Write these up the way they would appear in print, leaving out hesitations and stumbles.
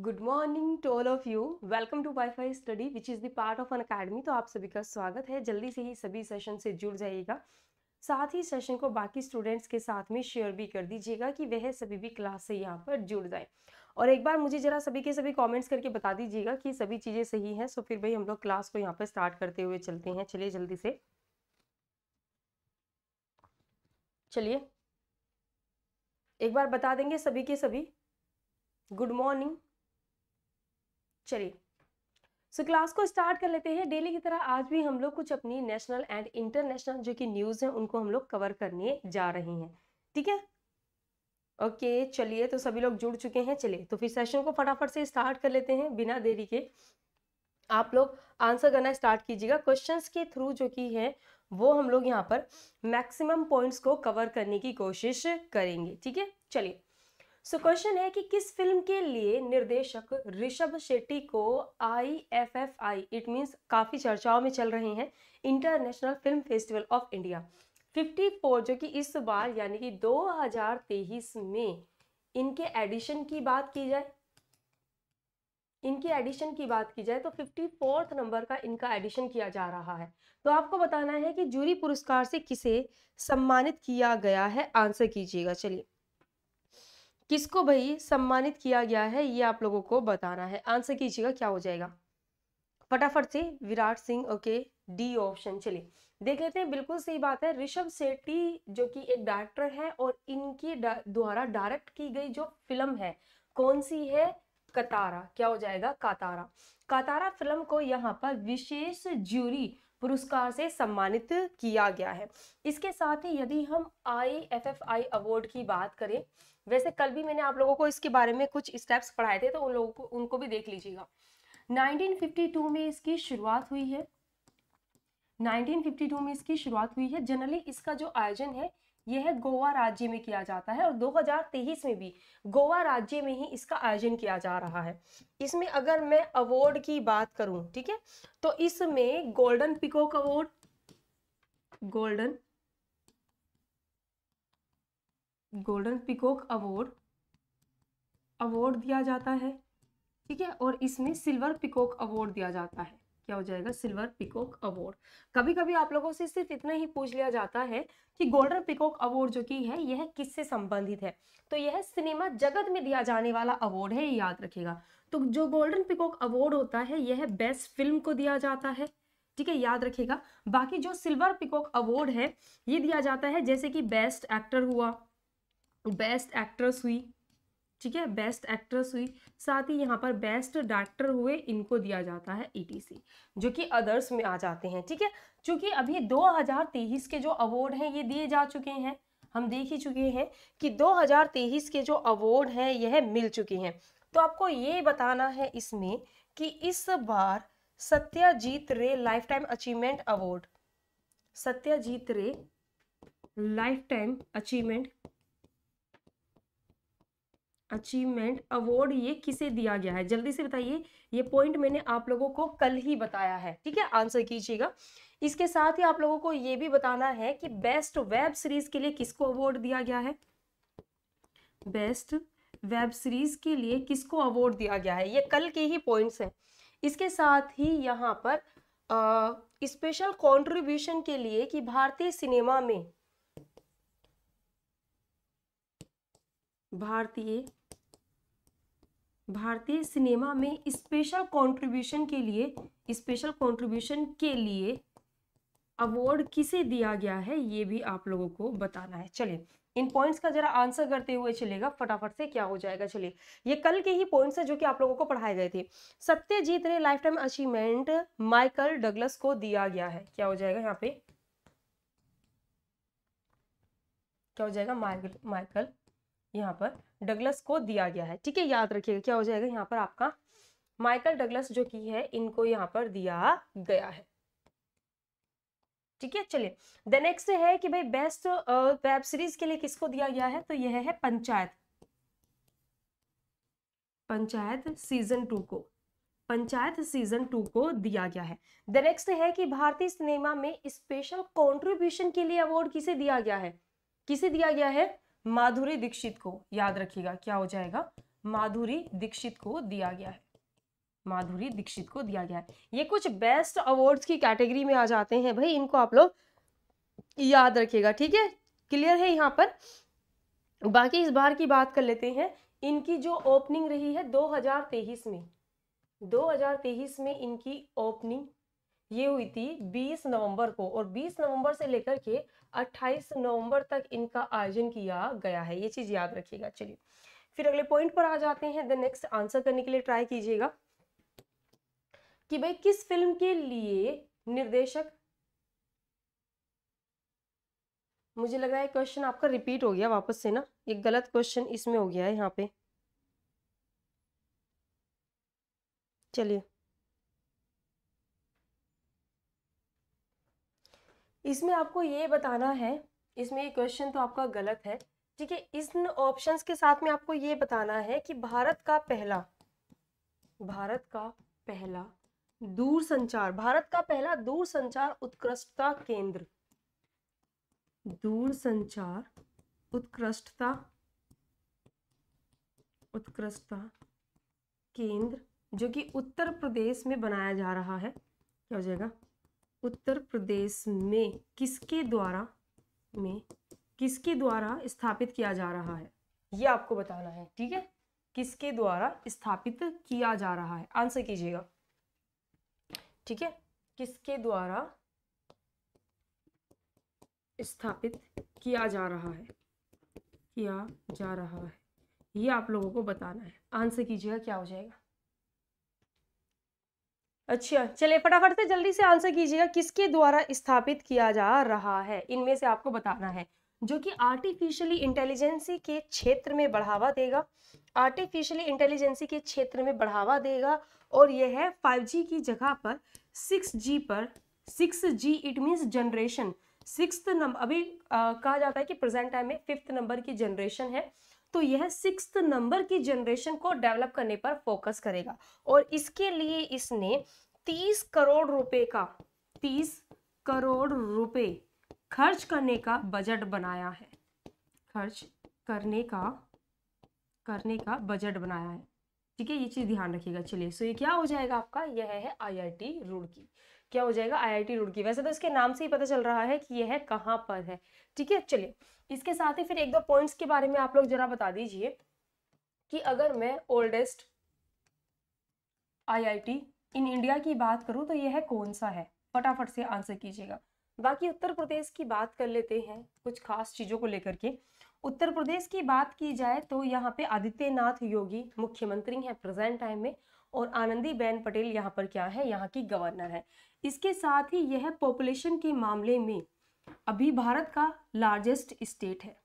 Good morning to all of you, welcome to WiFi study which is the part of N academy. तो आप सभी का स्वागत है। जल्दी से ही सभी सेशन से जुड़ जाइएगा, साथ ही सेशन को बाकी स्टूडेंट्स के साथ में शेयर भी कर दीजिएगा कि वह सभी भी क्लास से यहाँ पर जुड़ जाए। और एक बार मुझे जरा सभी के सभी कमेंट्स करके बता दीजिएगा कि सभी चीज़ें सही हैं। सो फिर भाई हम लोग क्लास को यहाँ पर स्टार्ट करते हुए चलते हैं। चलिए जल्दी से चलिए एक बार बता देंगे सभी के सभी गुड मॉर्निंग। चलिए सो क्लास को स्टार्ट कर लेते हैं। डेली की तरह आज भी हम लोग कुछ अपनी नेशनल एंड इंटरनेशनल जो कि न्यूज़ हैं उनको हम लोग कवर करने जा रहे हैं, ठीक है। ओके चलिए, तो सभी लोग जुड़ चुके हैं। चलिए तो फिर सेशन को फटाफट से स्टार्ट कर लेते हैं। बिना देरी के आप लोग आंसर करना स्टार्ट कीजिएगा। क्वेश्चंस के थ्रू जो कि है वो हम लोग यहाँ पर मैक्सिमम पॉइंट्स को कवर करने की कोशिश करेंगे, ठीक है। चलिए सो क्वेश्चन है कि किस फिल्म के लिए निर्देशक ऋषभ शेट्टी को IFFI इट मींस काफ़ी चर्चाओं में चल रहे हैं international film festival of India 54 जो कि इस बार यानी कि 2023 में इनके एडिशन की बात की जाए तो 54 नंबर का इनका एडिशन किया जा रहा है। तो आपको बताना है कि जूरी पुरस्कार से किसे सम्मानित किया गया है, आंसर कीजिएगा। चलिए किसको भाई सम्मानित किया गया है ये आप लोगों को बताना है, आंसर कीजिएगा क्या हो जाएगा फटाफट से। Virat Singh, okay D option. चलिए देख लेते हैं, बिल्कुल सही बात है। ऋषभ शेट्टी जो कि एक डायरेक्टर है और इनके द्वारा डायरेक्ट की गई जो फिल्म है कौन सी है, कतारा। क्या हो जाएगा, कातारा। कातारा फिल्म को यहाँ पर विशेष जूरी पुरस्कार से सम्मानित किया गया है। इसके साथ ही यदि हम IFFI अवार्ड की बात करें, वैसे कल भी मैंने आप लोगों को इसके बारे में कुछ स्टेप्स पढ़ाए थे तो उन लोगों को उनको भी देख लीजिएगा। 1952 में इसकी शुरुआत हुई है, 1952 में इसकी शुरुआत हुई है। जनरली इसका जो आयोजन है यह गोवा राज्य में किया जाता है और 2023 में भी गोवा राज्य में ही इसका आयोजन किया जा रहा है। इसमें अगर मैं अवार्ड की बात करूं, ठीक है, तो इसमें golden peacock award, golden peacock award दिया जाता है, ठीक है, और इसमें सिल्वर पिकॉक अवार्ड दिया जाता है। क्या हो जाएगा, सिल्वर पिकॉक अवार्ड। कभी कभी आप लोगों से सिर्फ इतना ही पूछ लिया जाता है कि गोल्डन पिकॉक अवार्ड जो कि है यह किससे संबंधित है, तो यह सिनेमा जगत में दिया जाने वाला अवार्ड है, याद रखिएगा। तो जो गोल्डन पिकॉक अवार्ड होता है यह बेस्ट फिल्म को दिया जाता है, ठीक है, याद रखिएगा। बाकी जो सिल्वर पिकॉक अवार्ड है ये दिया जाता है जैसे कि बेस्ट एक्टर हुआ, बेस्ट एक्ट्रेस हुई, ठीक है, बेस्ट एक्ट्रेस हुई, साथ ही यहाँ पर बेस्ट डायरेक्टर हुए, इनको दिया जाता है ETC जो कि अदर्स में आ जाते हैं, ठीक है। चूंकि अभी 2023 के जो अवार्ड हैं ये दिए जा चुके हैं, हम देख ही चुके हैं कि 2023 के जो अवार्ड हैं यह मिल चुके हैं। तो आपको ये बताना है इसमें कि इस बार Satyajit Ray lifetime achievement award, Satyajit Ray lifetime achievement award ये किसे दिया गया है, जल्दी से बताइए। ये पॉइंट मैंने आप लोगों को कल ही बताया है, ठीक है, आंसर कीजिएगा। इसके साथ ही आप लोगों को ये भी बताना है कि बेस्ट वेब सीरीज के लिए किसको अवार्ड दिया गया है, बेस्ट वेब सीरीज के लिए किसको अवार्ड दिया गया है, ये कल के ही पॉइंट्स हैं। इसके साथ ही यहाँ पर स्पेशल कॉन्ट्रीब्यूशन के लिए कि भारतीय सिनेमा में स्पेशल कंट्रीब्यूशन के लिए अवार्ड किसे दिया गया है ये भी आप लोगों को बताना है। चलिए इन पॉइंट्स का जरा आंसर करते हुए चलेगा फटाफट से, क्या हो जाएगा। चलिए ये कल के ही पॉइंट्स हैं जो कि आप लोगों को पढ़ाए गए थे। Satyajit Ray lifetime achievement Michael Douglas को दिया गया है, क्या हो जाएगा यहाँ पे, क्या हो जाएगा, माइकल यहाँ पर डगलस को दिया गया है, ठीक है, याद रखिएगा। क्या हो जाएगा यहाँ पर आपका माइकल डगलस जो की है इनको यहाँ पर दिया गया है, ठीक है। चलिए द नेक्स्ट है कि भाई बेस्ट वेब सीरीज के लिए किसको दिया गया है, तो यह है पंचायत सीजन 2 को दिया गया है। द नेक्स्ट है कि भारतीय सिनेमा में स्पेशल कॉन्ट्रीब्यूशन के लिए अवार्ड किसे दिया गया है, माधुरी दीक्षित को, याद रखिएगा। क्या हो जाएगा, माधुरी दीक्षित को दिया गया है, माधुरी दीक्षित को दिया गया है। ये कुछ बेस्ट अवार्ड्स की कैटेगरी में आ जाते हैं भाई, इनको आप लोग याद रखिएगा, ठीक है, क्लियर है यहाँ पर। बाकी इस बार की बात कर लेते हैं, इनकी जो ओपनिंग रही है 2023 में, 2023 में इनकी ओपनिंग ये हुई थी 20 नवंबर को, और 20 नवंबर से लेकर के 28 नवंबर तक इनका आयोजन किया गया है, ये चीज़ याद रखिएगा। चलिए फिर अगले पॉइंट पर आ जाते हैं, द नेक्स्ट आंसर करने के लिए ट्राई कीजिएगा कि भाई किस फिल्म के लिए निर्देशक, मुझे लग रहा है क्वेश्चन आपका रिपीट हो गया वापस से ना, ये गलत क्वेश्चन इसमें हो गया है यहाँ पे। चलिए इसमें आपको ये बताना है, इसमें ये क्वेश्चन तो आपका गलत है, ठीक है। इन ऑप्शंस के साथ में आपको ये बताना है कि भारत का पहला दूरसंचार उत्कृष्टता केंद्र, दूरसंचार उत्कृष्टता केंद्र जो कि उत्तर प्रदेश में बनाया जा रहा है, क्या हो जाएगा, उत्तर प्रदेश में किसके द्वारा स्थापित किया जा रहा है, ये आपको बताना है, ठीक है, किसके द्वारा स्थापित किया जा रहा है, आंसर कीजिएगा, ठीक है, किसके द्वारा स्थापित किया जा रहा है ये आप लोगों को बताना है, आंसर कीजिएगा क्या हो जाएगा। अच्छा चलिए फटाफट से जल्दी से आंसर कीजिएगा, किसके द्वारा स्थापित किया जा रहा है, इनमें से आपको बताना है, जो कि आर्टिफिशियली इंटेलिजेंसी के क्षेत्र में बढ़ावा देगा, आर्टिफिशियली इंटेलिजेंसी के क्षेत्र में बढ़ावा देगा, और यह है 5G की जगह पर 6G पर, 6G it means generation, 6th number, अभी कहा जाता है कि प्रेजेंट टाइम में 5th नंबर की जनरेशन है, तो यह 6th नंबर की जनरेशन को डेवलप करने पर फोकस करेगा, और इसके लिए इसने 30 करोड़ रुपए खर्च करने का बजट बनाया है, खर्च करने का बजट बनाया है, ठीक है, ये चीज़ ध्यान रखिएगा। चलिए सो ये क्या हो जाएगा आपका, यह है IIT रुड़की, क्या हो जाएगा, IIT रुड़की, वैसे तो इसके नाम से ही पता चल रहा है कि यह है कहाँ पर है, ठीक है। चलिए इसके साथ ही फिर एक दो पॉइंट्स के बारे में आप लोग जरा बता दीजिए कि अगर मैं ओल्डेस्ट IIT इन इंडिया की बात करूँ तो यह है कौन सा है, फटाफट से आंसर कीजिएगा। बाकी उत्तर प्रदेश की बात कर लेते हैं, कुछ खास चीज़ों को लेकर के उत्तर प्रदेश की बात की जाए तो यहाँ पे आदित्यनाथ योगी मुख्यमंत्री हैं प्रेजेंट टाइम में, और आनंदीबेन पटेल यहाँ पर क्या है, यहाँ की गवर्नर है। इसके साथ ही यह पॉपुलेशन के मामले में अभी भारत का लार्जेस्ट स्टेट है,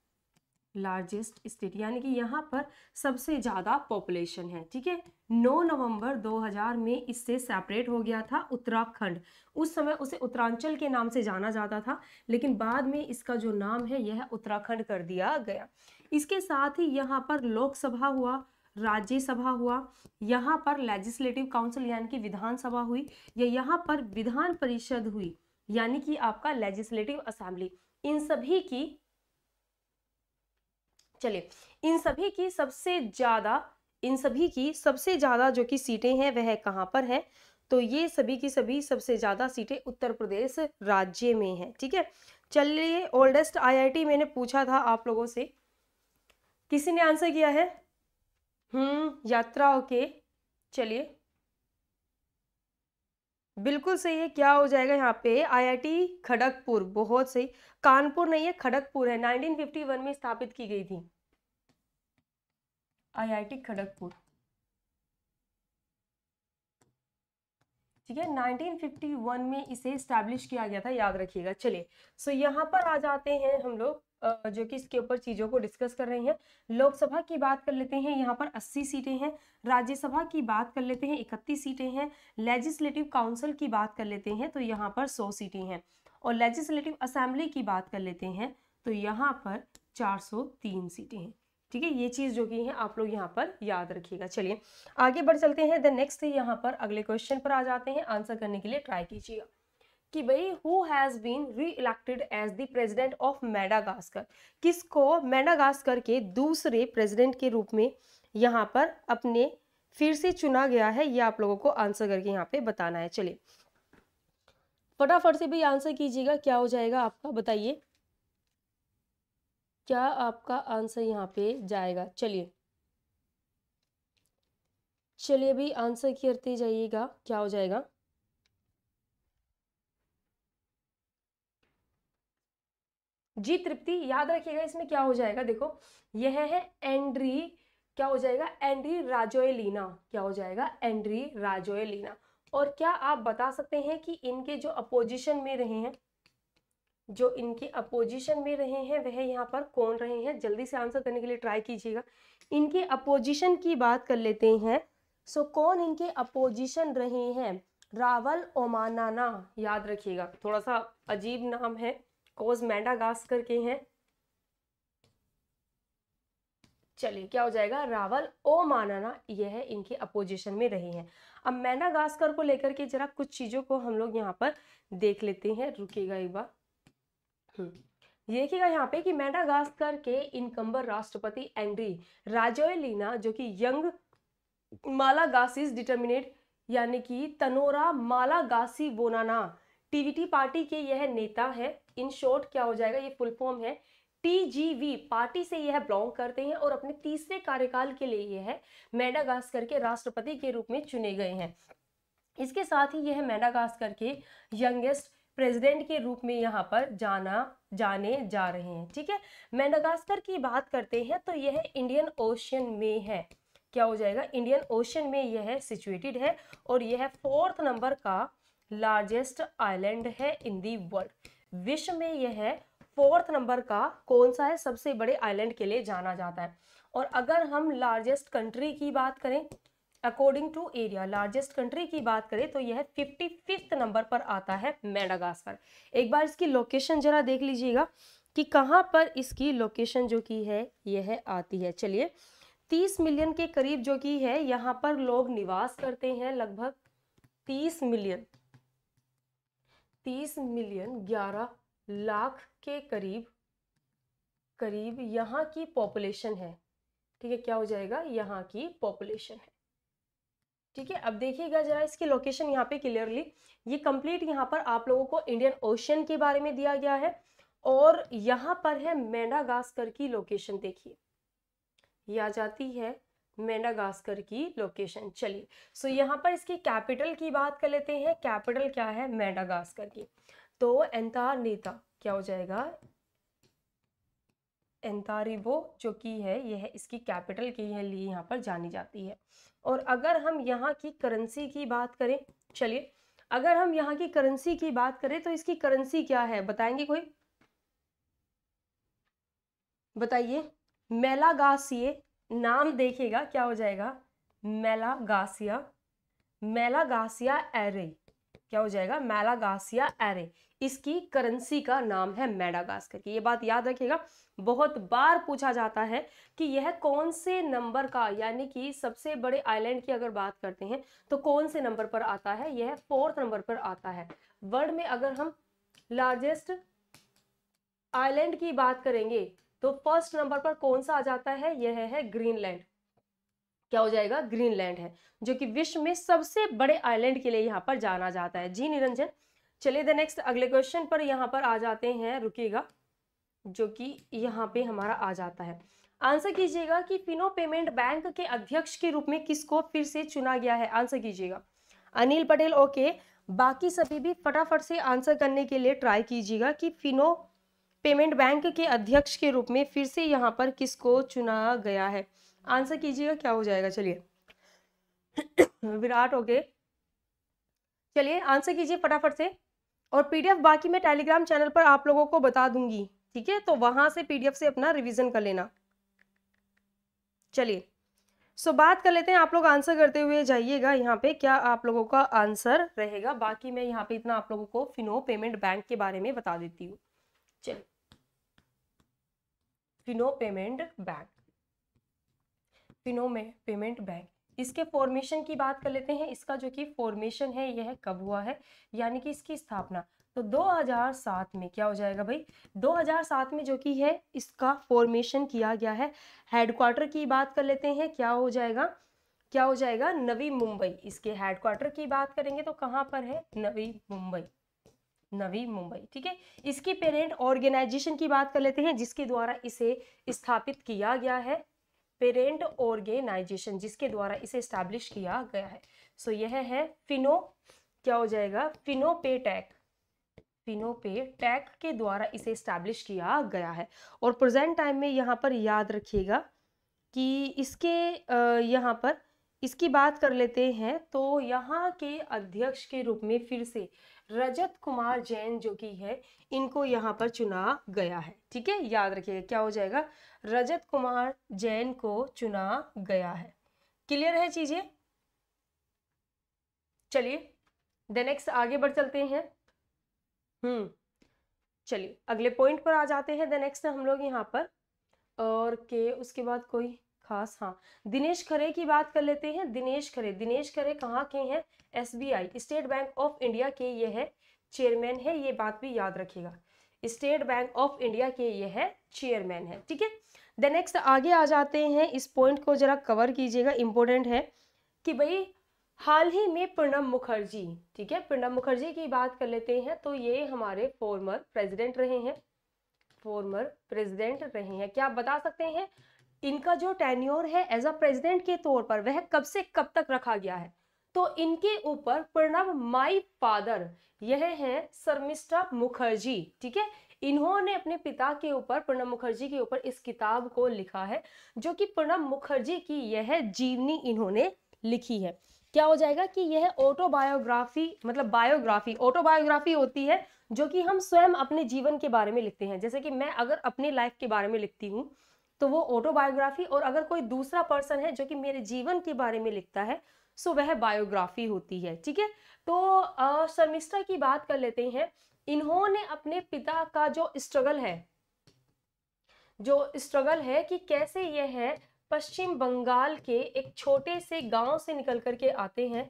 लार्जेस्ट स्टेट यानी कि यहाँ पर सबसे ज़्यादा पॉपुलेशन है, ठीक है। 9 नवंबर 2000 में इससे सेपरेट हो गया था उत्तराखंड, उस समय उसे उत्तरांचल के नाम से जाना जाता था, लेकिन बाद में इसका जो नाम है यह उत्तराखंड कर दिया गया। इसके साथ ही यहाँ पर लोकसभा हुआ, राज्यसभा हुआ, यहाँ पर लेजिस्लेटिव काउंसिल यानी कि विधानसभा हुई, या यहाँ पर विधान परिषद हुई यानी कि आपका लेजिस्लेटिव असेंबली, इन सभी की सबसे ज़्यादा जो कि सीटें हैं वह कहाँ पर है, तो ये सभी की सभी सबसे ज़्यादा सीटें उत्तर प्रदेश राज्य में हैं, ठीक है। चलिए ओल्डेस्ट IIT मैंने पूछा था आप लोगों से, किसी ने आंसर किया है, यात्रा, ओके, चलिए बिल्कुल सही है, क्या हो जाएगा यहाँ पे IIT खड़गपुर, बहुत सही, कानपुर नहीं है खड़गपुर है, 1951 में स्थापित की गई थी IIT खड़गपुर, ठीक है, 1951 में इसे स्टैब्लिश किया गया था, याद रखिएगा। चलिए सो यहाँ पर आ जाते हैं हम लोग जो कि इसके ऊपर चीज़ों को डिस्कस कर रहे हैं। लोकसभा की बात कर लेते हैं, यहाँ पर 80 सीटें हैं, राज्यसभा की बात कर लेते हैं 31 सीटें हैं, लेजिस्लेटिव काउंसिल की बात कर लेते हैं तो यहाँ पर 100 सीटें हैं, और लेजिस्लेटिव असेंबली की बात कर लेते हैं तो यहाँ पर 403 सीटें हैं, ठीक है, ये चीज़ जो कि है आप लोग यहाँ पर याद रखिएगा। चलिए आगे बढ़ चलते हैं, द नेक्स्ट यहाँ पर अगले क्वेश्चन पर आ जाते हैं, आंसर करने के लिए ट्राई कीजिएगा कि भाई who has been reelected as the president of Madagascar, किसको मेडागास्कर के दूसरे प्रेजिडेंट के रूप में यहाँ पर अपने फिर से चुना गया है, ये आप लोगों को आंसर करके यहाँ पे बताना है। चलिए फटाफट से भी आंसर कीजिएगा, क्या हो जाएगा आपका बताइए, क्या आपका आंसर यहाँ पे जाएगा। चलिए चलिए भी आंसर करते जाइएगा, क्या हो जाएगा। जी तृप्ति, याद रखिएगा इसमें क्या हो जाएगा, देखो यह है एंड्री, क्या हो जाएगा एंड्री राजोएलिना, क्या हो जाएगा एंड्री राजोएलिना। और क्या आप बता सकते हैं कि इनके जो अपोजिशन में रहे हैं, जो इनके अपोजिशन में रहे हैं वह यहाँ पर कौन रहे हैं, जल्दी से आंसर करने के लिए ट्राई कीजिएगा। इनके अपोजिशन की बात कर लेते हैं, सो कौन इनके अपोजिशन रहे हैं, रावल ओमाना, याद रखिएगा थोड़ा सा अजीब नाम है, कॉज मैडागास्कर के हैं। चलिए क्या हो जाएगा रावल ओमाना, यह इनके अपोजिशन में रहे हैं। अब मैडागास्कर को लेकर के जरा कुछ चीजों को हम लोग यहाँ पर देख लेते हैं, रुकेगा एक बार। देखिएगा यहाँ पे कि मैडागास्कर के इनकम्बर राष्ट्रपति एंड्री राजोएलिना, जो कि यंग मालागासीज डिटर्मिनेट यानी कि तनोरा मालागासी बोनाना टीवीटी पार्टी के यह नेता है। इन शॉर्ट क्या हो जाएगा, ये फुल फॉर्म है टीजीवी पार्टी से यह बिलोंग करते हैं और अपने तीसरे कार्यकाल के लिए यह मैडागास्कर के राष्ट्रपति के रूप में चुने गए हैं। इसके साथ ही यह मैडागास्कर के यंगेस्ट प्रेसिडेंट के रूप में यहाँ पर जाने जा रहे हैं। ठीक है, मैडागास्कर की बात करते हैं तो यह इंडियन ओशियन में है, क्या हो जाएगा इंडियन ओशियन में यह सिचुएटेड है और यह 4th नंबर का लार्जेस्ट आइलैंड है इन दी वर्ल्ड। विश्व में यह 4th नंबर का कौन सा है, सबसे बड़े आइलैंड के लिए जाना जाता है। और अगर हम लार्जेस्ट कंट्री की बात करें according to area, largest country की बात करें तो यह 55th नंबर पर आता है मैडागास्कर। एक बार इसकी लोकेशन जरा देख लीजिएगा कि कहाँ पर इसकी लोकेशन जो की है यह आती है। चलिए 30 मिलियन के करीब जो की है यहाँ पर लोग निवास करते हैं, लगभग 30 मिलियन 11 लाख के करीब यहाँ की पॉपुलेशन है। ठीक है, क्या हो जाएगा यहाँ की पॉपुलेशन है। ठीक है, अब देखिएगा जरा इसकी लोकेशन यहाँ पे क्लियरली, ये कंप्लीट यहाँ पर आप लोगों को इंडियन ओशियन के बारे में दिया गया है और यहाँ पर है मैडागास्कर की लोकेशन। देखिए ये आ जाती है मैडागास्कर की लोकेशन। चलिए सो यहाँ पर इसकी कैपिटल की बात कर लेते हैं, कैपिटल क्या है मैडागास्कर की, तो एंतारनेता, क्या हो जाएगा एंतारिवो जो की है यह इसकी कैपिटल के लिए यहाँ पर जानी जाती है। और अगर हम यहाँ की करेंसी की बात करें, चलिए अगर हम यहाँ की करेंसी की बात करें तो इसकी करेंसी क्या है बताएंगे कोई, बताइए मैलागासिये, नाम देखिएगा क्या हो जाएगा मैलागासिया एरे, क्या हो जाएगा मैलागासिया एरे, इसकी करेंसी का नाम है मैडागास्कर की। ये बात याद रखिएगा, बहुत बार पूछा जाता है कि यह कौन से नंबर का यानी कि सबसे बड़े आइलैंड की अगर बात करते हैं तो कौन से नंबर पर आता है, यह 4th नंबर पर आता है। वर्ल्ड में अगर हम लार्जेस्ट आइलैंड की बात करेंगे तो 1st नंबर पर कौन सा आ जाता है, यह है ग्रीनलैंड, क्या हो जाएगा ग्रीनलैंड है जो कि विश्व में सबसे बड़े आइलैंड के लिए यहाँ पर जाना जाता है। जी निरंजन, चलिए द नेक्स्ट अगले क्वेश्चन पर यहाँ पर आ जाते हैं, रुकिएगा, जो कि यहाँ पे हमारा आ जाता है। आंसर कीजिएगा कि फिनो पेमेंट बैंक के अध्यक्ष के रूप में किसको फिर से चुना गया है, आंसर कीजिएगा। अनिल पटेल ओके, बाकी सभी भी फटाफट से आंसर करने के लिए ट्राई कीजिएगा कि फिनो पेमेंट बैंक के अध्यक्ष के रूप में फिर से यहाँ पर किसको चुना गया है, आंसर कीजिएगा क्या हो जाएगा। चलिए विराट ओके, चलिए आंसर कीजिए फटाफट से। और पीडीएफ बाकी मैं टेलीग्राम चैनल पर आप लोगों को बता दूंगी, ठीक है, तो वहां से पीडीएफ से अपना रिवीजन कर लेना। चलिए सो बात कर लेते हैं, आप लोग आंसर करते हुए जाइएगा यहाँ पे क्या आप लोगों का आंसर रहेगा, बाकी मैं यहाँ पे इतना आप लोगों को फिनो पेमेंट बैंक के बारे में बता देती हूँ। चलिए फिनो पेमेंट बैंक, फिनो में पेमेंट बैंक, इसके फॉर्मेशन की बात कर लेते हैं, इसका जो कि फॉर्मेशन है यह कब हुआ है यानी कि इसकी स्थापना, तो 2007 में क्या हो जाएगा भाई, 2007 में जो कि है इसका फॉर्मेशन किया गया है। हेडक्वार्टर की बात कर लेते हैं, क्या हो जाएगा नवी मुंबई। इसके हेडक्वार्टर की बात करेंगे तो कहाँ पर है, नवी मुंबई, ठीक है। इसकी पेरेंट ऑर्गेनाइजेशन की बात कर लेते हैं जिसके द्वारा इसे स्थापित किया गया है, पेरेंट ऑर्गेनाइजेशन जिसके द्वारा इसे स्टैब्लिश किया गया है। सो यह है फिनो, क्या हो जाएगा, फिनो पे टैक के द्वारा इसे स्टैब्लिश किया गया है। और प्रेजेंट टाइम में यहाँ पर याद रखिएगा कि इसके यहाँ पर इसकी बात कर लेते हैं तो यहाँ के अध्यक्ष के रूप में फिर से रजत कुमार जैन जो कि है इनको यहाँ पर चुना गया है, ठीक है, याद रखिएगा। क्या हो जाएगा, रजत कुमार जैन को चुना गया है। क्लियर है चीजें। चलिए द नेक्स्ट आगे बढ़ चलते हैं। चलिए अगले पॉइंट पर आ जाते हैं। द नेक्स्ट हम लोग यहाँ पर और के उसके बाद कोई खास, हाँ, दिनेश खरे की बात कर लेते हैं। दिनेश खरे कहाँ के हैं, SBI State Bank of India के ये है चेयरमैन है, ये बात भी याद रखिएगा, स्टेट बैंक ऑफ इंडिया के ये है चेयरमैन है, ठीक है। द नेक्स्ट आगे आ जाते हैं, इस पॉइंट को जरा कवर कीजिएगा, इम्पोर्टेंट है कि भाई हाल ही में प्रणब मुखर्जी, ठीक है, प्रणब मुखर्जी की बात कर लेते हैं तो ये हमारे फॉर्मर प्रेजिडेंट रहे हैं। क्या आप बता सकते हैं इनका जो टेन्योर है एज अ प्रेसिडेंट के तौर पर वह कब से कब तक रखा गया है, तो इनके ऊपर प्रणब माई फादर यह है शर्मिष्ठा मुखर्जी, ठीक है, इन्होंने अपने पिता के ऊपर प्रणब मुखर्जी के ऊपर इस किताब को लिखा है जो कि प्रणब मुखर्जी की यह जीवनी इन्होंने लिखी है। क्या हो जाएगा कि यह ऑटोबायोग्राफी, मतलब बायोग्राफी, ऑटोबायोग्राफी होती है जो कि हम स्वयं अपने जीवन के बारे में लिखते हैं। जैसे कि मैं अगर अपनी लाइफ के बारे में लिखती हूँ तो वो ऑटोबायोग्राफी, और अगर कोई दूसरा पर्सन है जो कि मेरे जीवन के बारे में लिखता है सो वह बायोग्राफी होती है, ठीक है। तो शर्मिष्ठा की बात कर लेते हैं, इन्होंने अपने पिता का जो स्ट्रगल है कि कैसे यह है पश्चिम बंगाल के एक छोटे से गांव से निकल कर के आते हैं,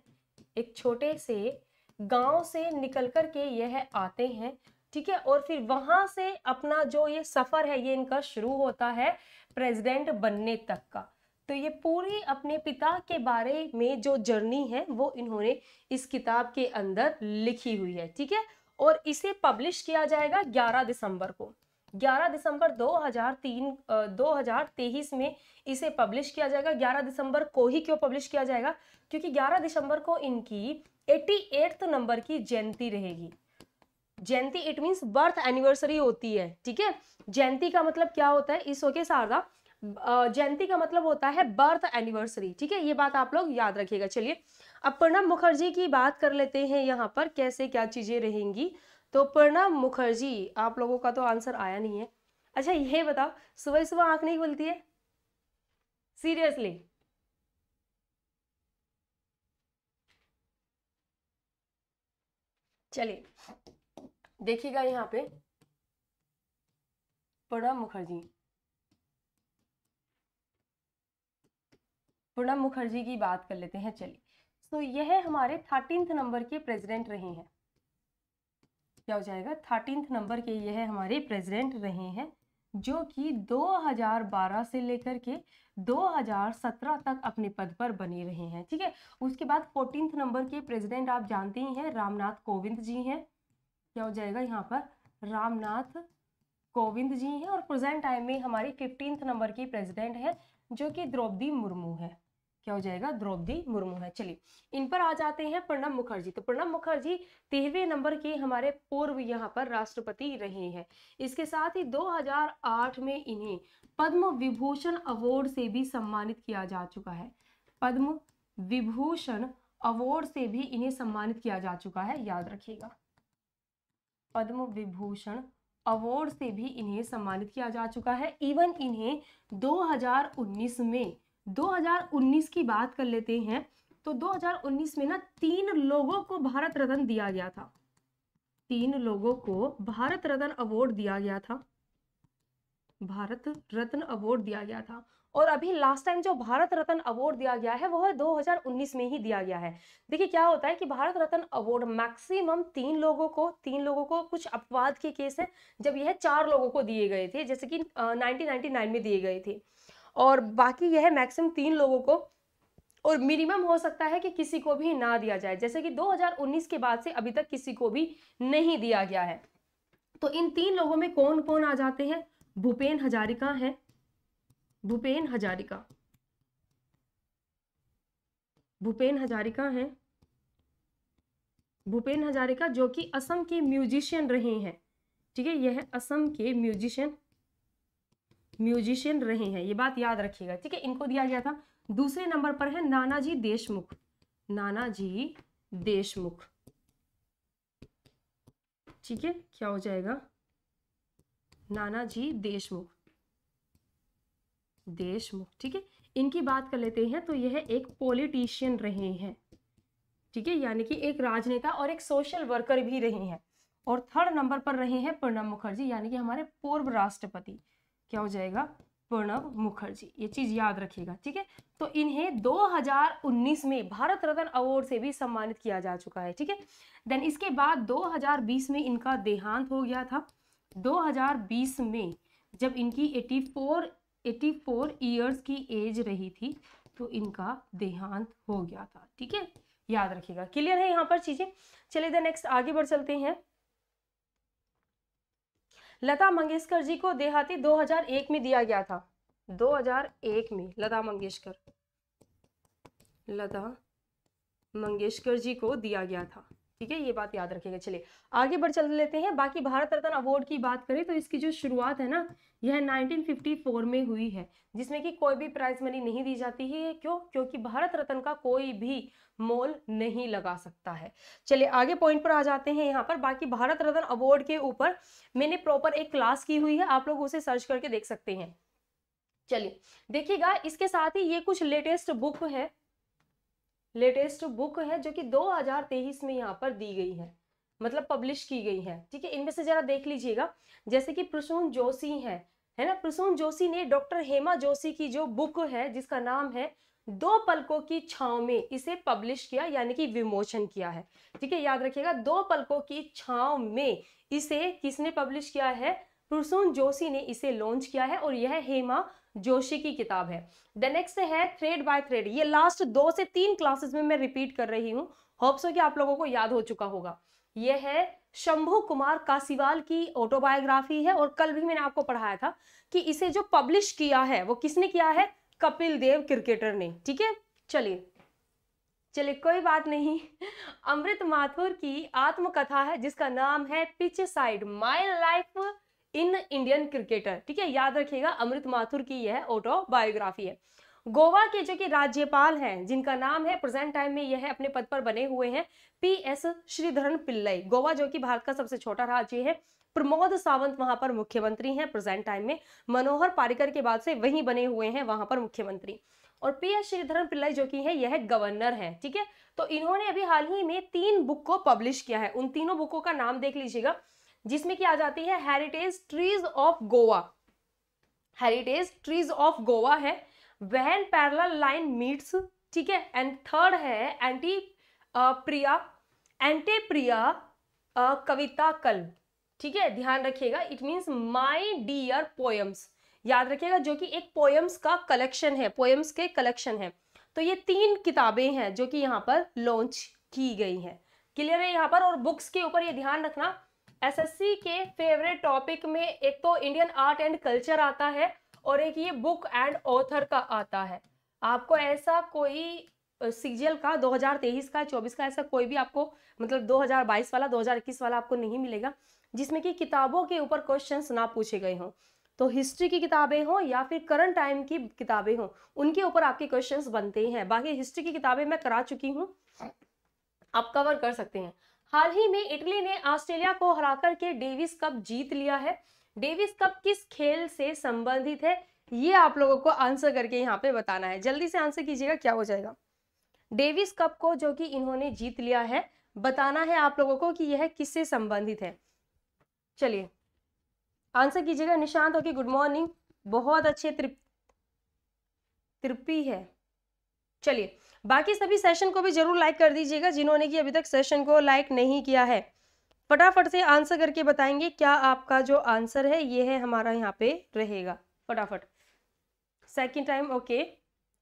यह आते हैं, ठीक है, और फिर वहां से अपना जो ये सफर है ये इनका शुरू होता है प्रेसिडेंट बनने तक का। तो ये पूरी अपने पिता के बारे में जो जर्नी है वो इन्होंने इस किताब के अंदर लिखी हुई है, ठीक है, और इसे पब्लिश किया जाएगा 11 दिसंबर को। 11 दिसंबर 2023 में इसे पब्लिश किया जाएगा। 11 दिसंबर को ही क्यों पब्लिश किया जाएगा, क्योंकि 11 दिसंबर को इनकी 88 नंबर की जयंती रहेगी। जयंती इट मींस बर्थ एनिवर्सरी होती है, ठीक है। जयंती का मतलब क्या होता है, इस ओके शारदा, जयंती का मतलब होता है बर्थ एनिवर्सरी, ठीक है, ये बात आप लोग याद रखिएगा। चलिए अब प्रणब मुखर्जी की बात कर लेते हैं, यहाँ पर कैसे क्या चीजें रहेंगी। तो प्रणब मुखर्जी आप लोगों का तो आंसर आया नहीं है। अच्छा ये बताओ, सुबह सुबह आंख नहीं खुलती है सीरियसली? चलिए देखिएगा यहाँ पे प्रणब मुखर्जी की बात कर लेते हैं। चलिए तो यह हमारे 13th नंबर के प्रेसिडेंट रहे हैं। क्या हो जाएगा, 13th नंबर के यह हमारे प्रेसिडेंट रहे हैं जो कि 2012 से लेकर के 2017 तक अपने पद पर बने रहे हैं, ठीक है। उसके बाद 14th नंबर के प्रेसिडेंट आप जानते ही हैं रामनाथ कोविंद जी हैं। क्या हो जाएगा यहाँ पर, रामनाथ कोविंद जी हैं। और प्रेजेंट टाइम में हमारी 15th नंबर की प्रेसिडेंट है जो कि द्रौपदी मुर्मू है। क्या हो जाएगा, द्रौपदी मुर्मू है। चलिए इन पर आ जाते हैं प्रणब मुखर्जी। तो प्रणब मुखर्जी 13वें नंबर के हमारे पूर्व यहाँ पर राष्ट्रपति रहे हैं। इसके साथ ही 2008 में इन्हें पद्म विभूषण अवार्ड से भी सम्मानित किया जा चुका है। पद्म विभूषण अवार्ड से भी इन्हें सम्मानित किया जा चुका है, याद रखिएगा। पद्म विभूषण अवार्ड से भी इन्हें सम्मानित किया जा चुका है। इवन इन्हें 2019 की बात कर लेते हैं तो 2019 में ना 3 लोगों को भारत रत्न दिया गया था। 3 लोगों को भारत रत्न अवार्ड दिया गया था। भारत रत्न अवार्ड दिया गया था। और अभी लास्ट टाइम जो भारत रत्न अवार्ड दिया गया है वह 2019 में ही दिया गया है। देखिए क्या होता है कि भारत रत्न अवार्ड मैक्सिमम तीन लोगों को कुछ अपवाद के केस है जब यह 4 लोगों को दिए गए थे, जैसे कि 1999 में दिए गए थे, और बाकी यह मैक्सिमम 3 लोगों को और मिनिमम हो सकता है कि किसी को भी ना दिया जाए, जैसे कि 2019 के बाद से अभी तक किसी को भी नहीं दिया गया है। तो इन 3 लोगों में कौन कौन आ जाते हैं? भूपेन हजारिका है, भूपेन हजारिका जो कि असम के म्यूजिशियन रहे हैं, ठीक है, यह असम के म्यूजिशियन रहे हैं, ये बात याद रखिएगा, ठीक है, इनको दिया गया था। दूसरे नंबर पर है नानाजी देशमुख, ठीक है, क्या हो जाएगा नानाजी देशमुख, ठीक है, इनकी बात कर लेते हैं। तो यह एक पॉलिटिशियन रहे हैं, ठीक है, यानी कि एक राजनेता और एक सोशल वर्कर भी रहे हैं। और थर्ड नंबर पर रहे हैं प्रणब मुखर्जी, यानी कि हमारे पूर्व राष्ट्रपति, क्या हो जाएगा प्रणब मुखर्जी, ये चीज याद रखिएगा, ठीक है। तो इन्हें 2019 में भारत रत्न अवार्ड से भी सम्मानित किया जा चुका है, ठीक है। देन इसके बाद 2020 में इनका देहांत हो गया था। 2020 में जब इनकी 84 ईयर्स की एज रही थी तो इनका देहांत हो गया था, ठीक है, याद रखिएगा। क्लियर है यहाँ पर चीजें? चलिए द नेक्स्ट आगे बढ़ चलते हैं। लता मंगेशकर जी को देहाती 2001 में दिया गया था। 2001 में लता मंगेशकर जी को दिया गया था, ठीक है, ये बात याद रखिएगा। चलिए आगे बढ़ चल लेते हैं। बाकी भारत रत्न अवार्ड की बात करें तो इसकी जो शुरुआत है ना, यह 1954 में हुई है, जिसमें कि कोई भी प्राइज मनी नहीं दी जाती है। क्यों? क्योंकि भारत रत्न का कोई भी मोल नहीं लगा सकता है। चलिए आगे पॉइंट पर आ जाते हैं यहाँ पर। बाकी भारत रत्न अवार्ड के ऊपर मैंने प्रॉपर एक क्लास की हुई है, आप लोग उसे सर्च करके देख सकते हैं। चलिए देखिएगा, इसके साथ ही ये कुछ लेटेस्ट बुक है जो कि 2023 में यहाँ पर दी गई है, मतलब पब्लिश की गई है, ठीक है। इनमें से जरा देख लीजिएगा, जैसे कि प्रसून जोशी है ना, प्रसून जोशी ने डॉक्टर हेमा जोशी की जो बुक है जिसका नाम है 2 पलकों की छांव में, इसे पब्लिश किया, यानी कि विमोचन किया है, ठीक है, याद रखिएगा। 2 पलकों की छांव में इसे किसने पब्लिश किया है? प्रसून जोशी ने इसे लॉन्च किया है और यह हेमा जोशी की किताब है। द नेक्स्ट है थ्रेड बाय थ्रेड, ये लास्ट 2 से 3 क्लासेस में मैं रिपीट कर रही हूँ, होप्स हो कि आप लोगों को याद हो चुका होगा। यह है शंभू कुमार कासीवाल की ऑटोबायोग्राफी है, और कल भी मैंने आपको पढ़ाया था कि इसे जो पब्लिश किया है वो किसने किया है? कपिल देव क्रिकेटर ने, ठीक है। चलिए कोई बात नहीं। अमृत माथुर की आत्मकथा है जिसका नाम है pitch side, my life in Indian cricketer, ठीक है, याद रखिएगा। अमृत माथुर की यह ऑटोबायोग्राफी है। गोवा के जो कि राज्यपाल हैं, जिनका नाम है, प्रेजेंट टाइम में यह अपने पद पर बने हुए हैं, पी.एस. श्रीधरन पिल्लई। गोवा जो कि भारत का सबसे छोटा राज्य है, प्रमोद सावंत वहां पर मुख्यमंत्री हैं प्रेजेंट टाइम में, मनोहर पारिकर के बाद से वहीं बने हुए हैं वहां पर मुख्यमंत्री, और पी.एस. श्रीधरन पिल्लई जो कि है यह गवर्नर है, ठीक है। तो इन्होंने अभी हाल ही में 3 बुक को पब्लिश किया है। उन 3 बुकों का नाम देख लीजिएगा, जिसमें क्या आ जाती है? Heritage trees of Goa, heritage trees of Goa है, व्हेन पैरेलल लाइन मीट्स, ठीक है, एंड थर्ड है एंटी प्रिया कविता कल्प, ठीक है, ध्यान रखिएगा। It means my dear poems, याद रखिएगा, जो कि एक पोएम्स का कलेक्शन है, पोएम्स के कलेक्शन है। तो ये 3 किताबें हैं जो कि यहाँ पर लॉन्च की गई हैं, क्लियर है यहाँ पर। और बुक्स के ऊपर ये ध्यान रखना, एसएससी के फेवरेट टॉपिक में एक तो इंडियन आर्ट एंड कल्चर आता है और एक ये बुक एंड ऑथर का आता है। आपको ऐसा कोई सीजीएल का 2023 का 24 का ऐसा कोई भी आपको, मतलब 2022 वाला 2021 वाला आपको नहीं मिलेगा जिसमें कि किताबों के ऊपर क्वेश्चंस ना पूछे गए हों। तो हिस्ट्री की किताबें हों या फिर करंट टाइम की किताबें हों, उनके ऊपर आपके क्वेश्चंस बनते हैं। बाकी हिस्ट्री की किताबें मैं करा चुकी हूँ, आप कवर कर सकते हैं। हाल ही में इटली ने ऑस्ट्रेलिया को हराकर के डेविस कप जीत लिया है। डेविस कप किस खेल से संबंधित है, ये आप लोगों को आंसर करके यहाँ पे बताना है, जल्दी से आंसर कीजिएगा, क्या हो जाएगा। डेविस कप को जो कि इन्होंने जीत लिया है, बताना है आप लोगों को कि यह किससे संबंधित है। चलिए आंसर कीजिएगा। निशांत ओके गुड मॉर्निंग, बहुत अच्छे। त्रिप्पी है। चलिए बाकी सभी सेशन को भी जरूर लाइक कर दीजिएगा जिन्होंने कि अभी तक सेशन को लाइक नहीं किया है। फटाफट से आंसर करके बताएंगे क्या आपका जो आंसर है ये है हमारा यहाँ पे रहेगा। फटाफट सेकंड टाइम ओके।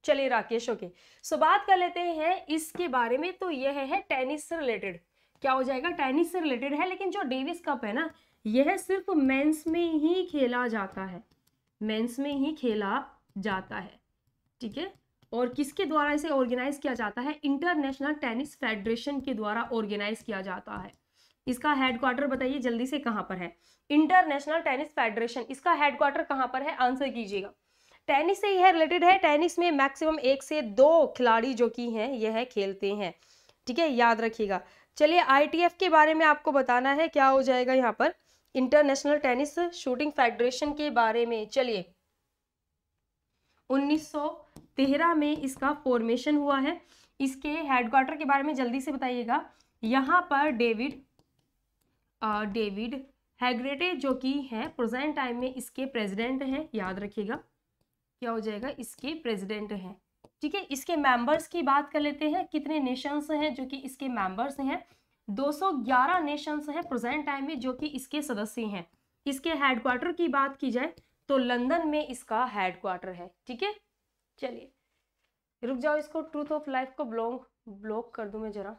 चलिए राकेश ओके। सो बात कर लेते हैं इसके बारे में, तो यह है टेनिस से रिलेटेड। क्या हो जाएगा, टेनिस से रिलेटेड है, लेकिन जो डेविस कप है ना यह सिर्फ मेंस में ही खेला जाता है, मेंस में ही खेला जाता है, ठीक है। और किसके द्वारा इसे ऑर्गेनाइज किया जाता है, इंटरनेशनल टेनिस फेडरेशन के द्वारा ऑर्गेनाइज किया जाता है। इसका हेडक्वार्टर बताइए जल्दी से कहाँ पर है, इंटरनेशनल टेनिस फेडरेशन इसका हेडक्वार्टर कहाँ पर है, आंसर कीजिएगा। टेनिस से यह रिलेटेड है, टेनिस में मैक्सिमम 1 से 2 खिलाड़ी जो कि हैं यह खेलते हैं, ठीक है, याद रखिएगा। चलिए आईटीएफ के बारे में आपको बताना है, क्या हो जाएगा यहाँ पर, इंटरनेशनल टेनिस शूटिंग फेडरेशन के बारे में। चलिए 1913 में इसका फॉर्मेशन हुआ है। इसके हेडक्वार्टर के बारे में जल्दी से बताइएगा, यहाँ पर डेविड हैग्रेटे जो कि हैं प्रेजेंट टाइम में इसके प्रेसिडेंट हैं, याद रखिएगा, क्या हो जाएगा इसके प्रेसिडेंट हैं, ठीक है। इसके मेंबर्स की बात कर लेते हैं, कितने नेशंस हैं जो कि इसके मेंबर्स हैं, 211 नेशंस हैं प्रेजेंट टाइम में जो कि इसके सदस्य हैं। इसके हेडक्वार्टर की बात की जाए तो लंदन में इसका हेडक्वार्टर है, ठीक है। चलिए रुक जाओ, इसको ट्रूथ ऑफ लाइफ को ब्लॉक कर दूं मैं जरा।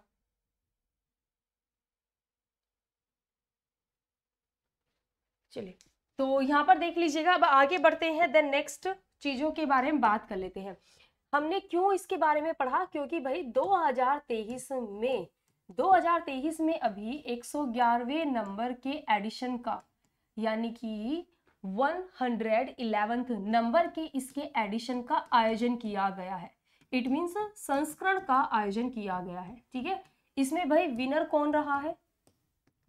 चलिए तो यहाँ पर देख लीजिएगा। अब आगे बढ़ते हैं देन नेक्स्ट चीजों के बारे में बात कर लेते हैं। हमने क्यों इसके बारे में पढ़ा, क्योंकि भाई 2023 में अभी 111वें नंबर के एडिशन का, यानी कि 111th नंबर के इसके एडिशन का आयोजन किया गया है। इट मींस संस्करण का आयोजन किया गया है, ठीक है। इसमें भाई विनर कौन रहा है,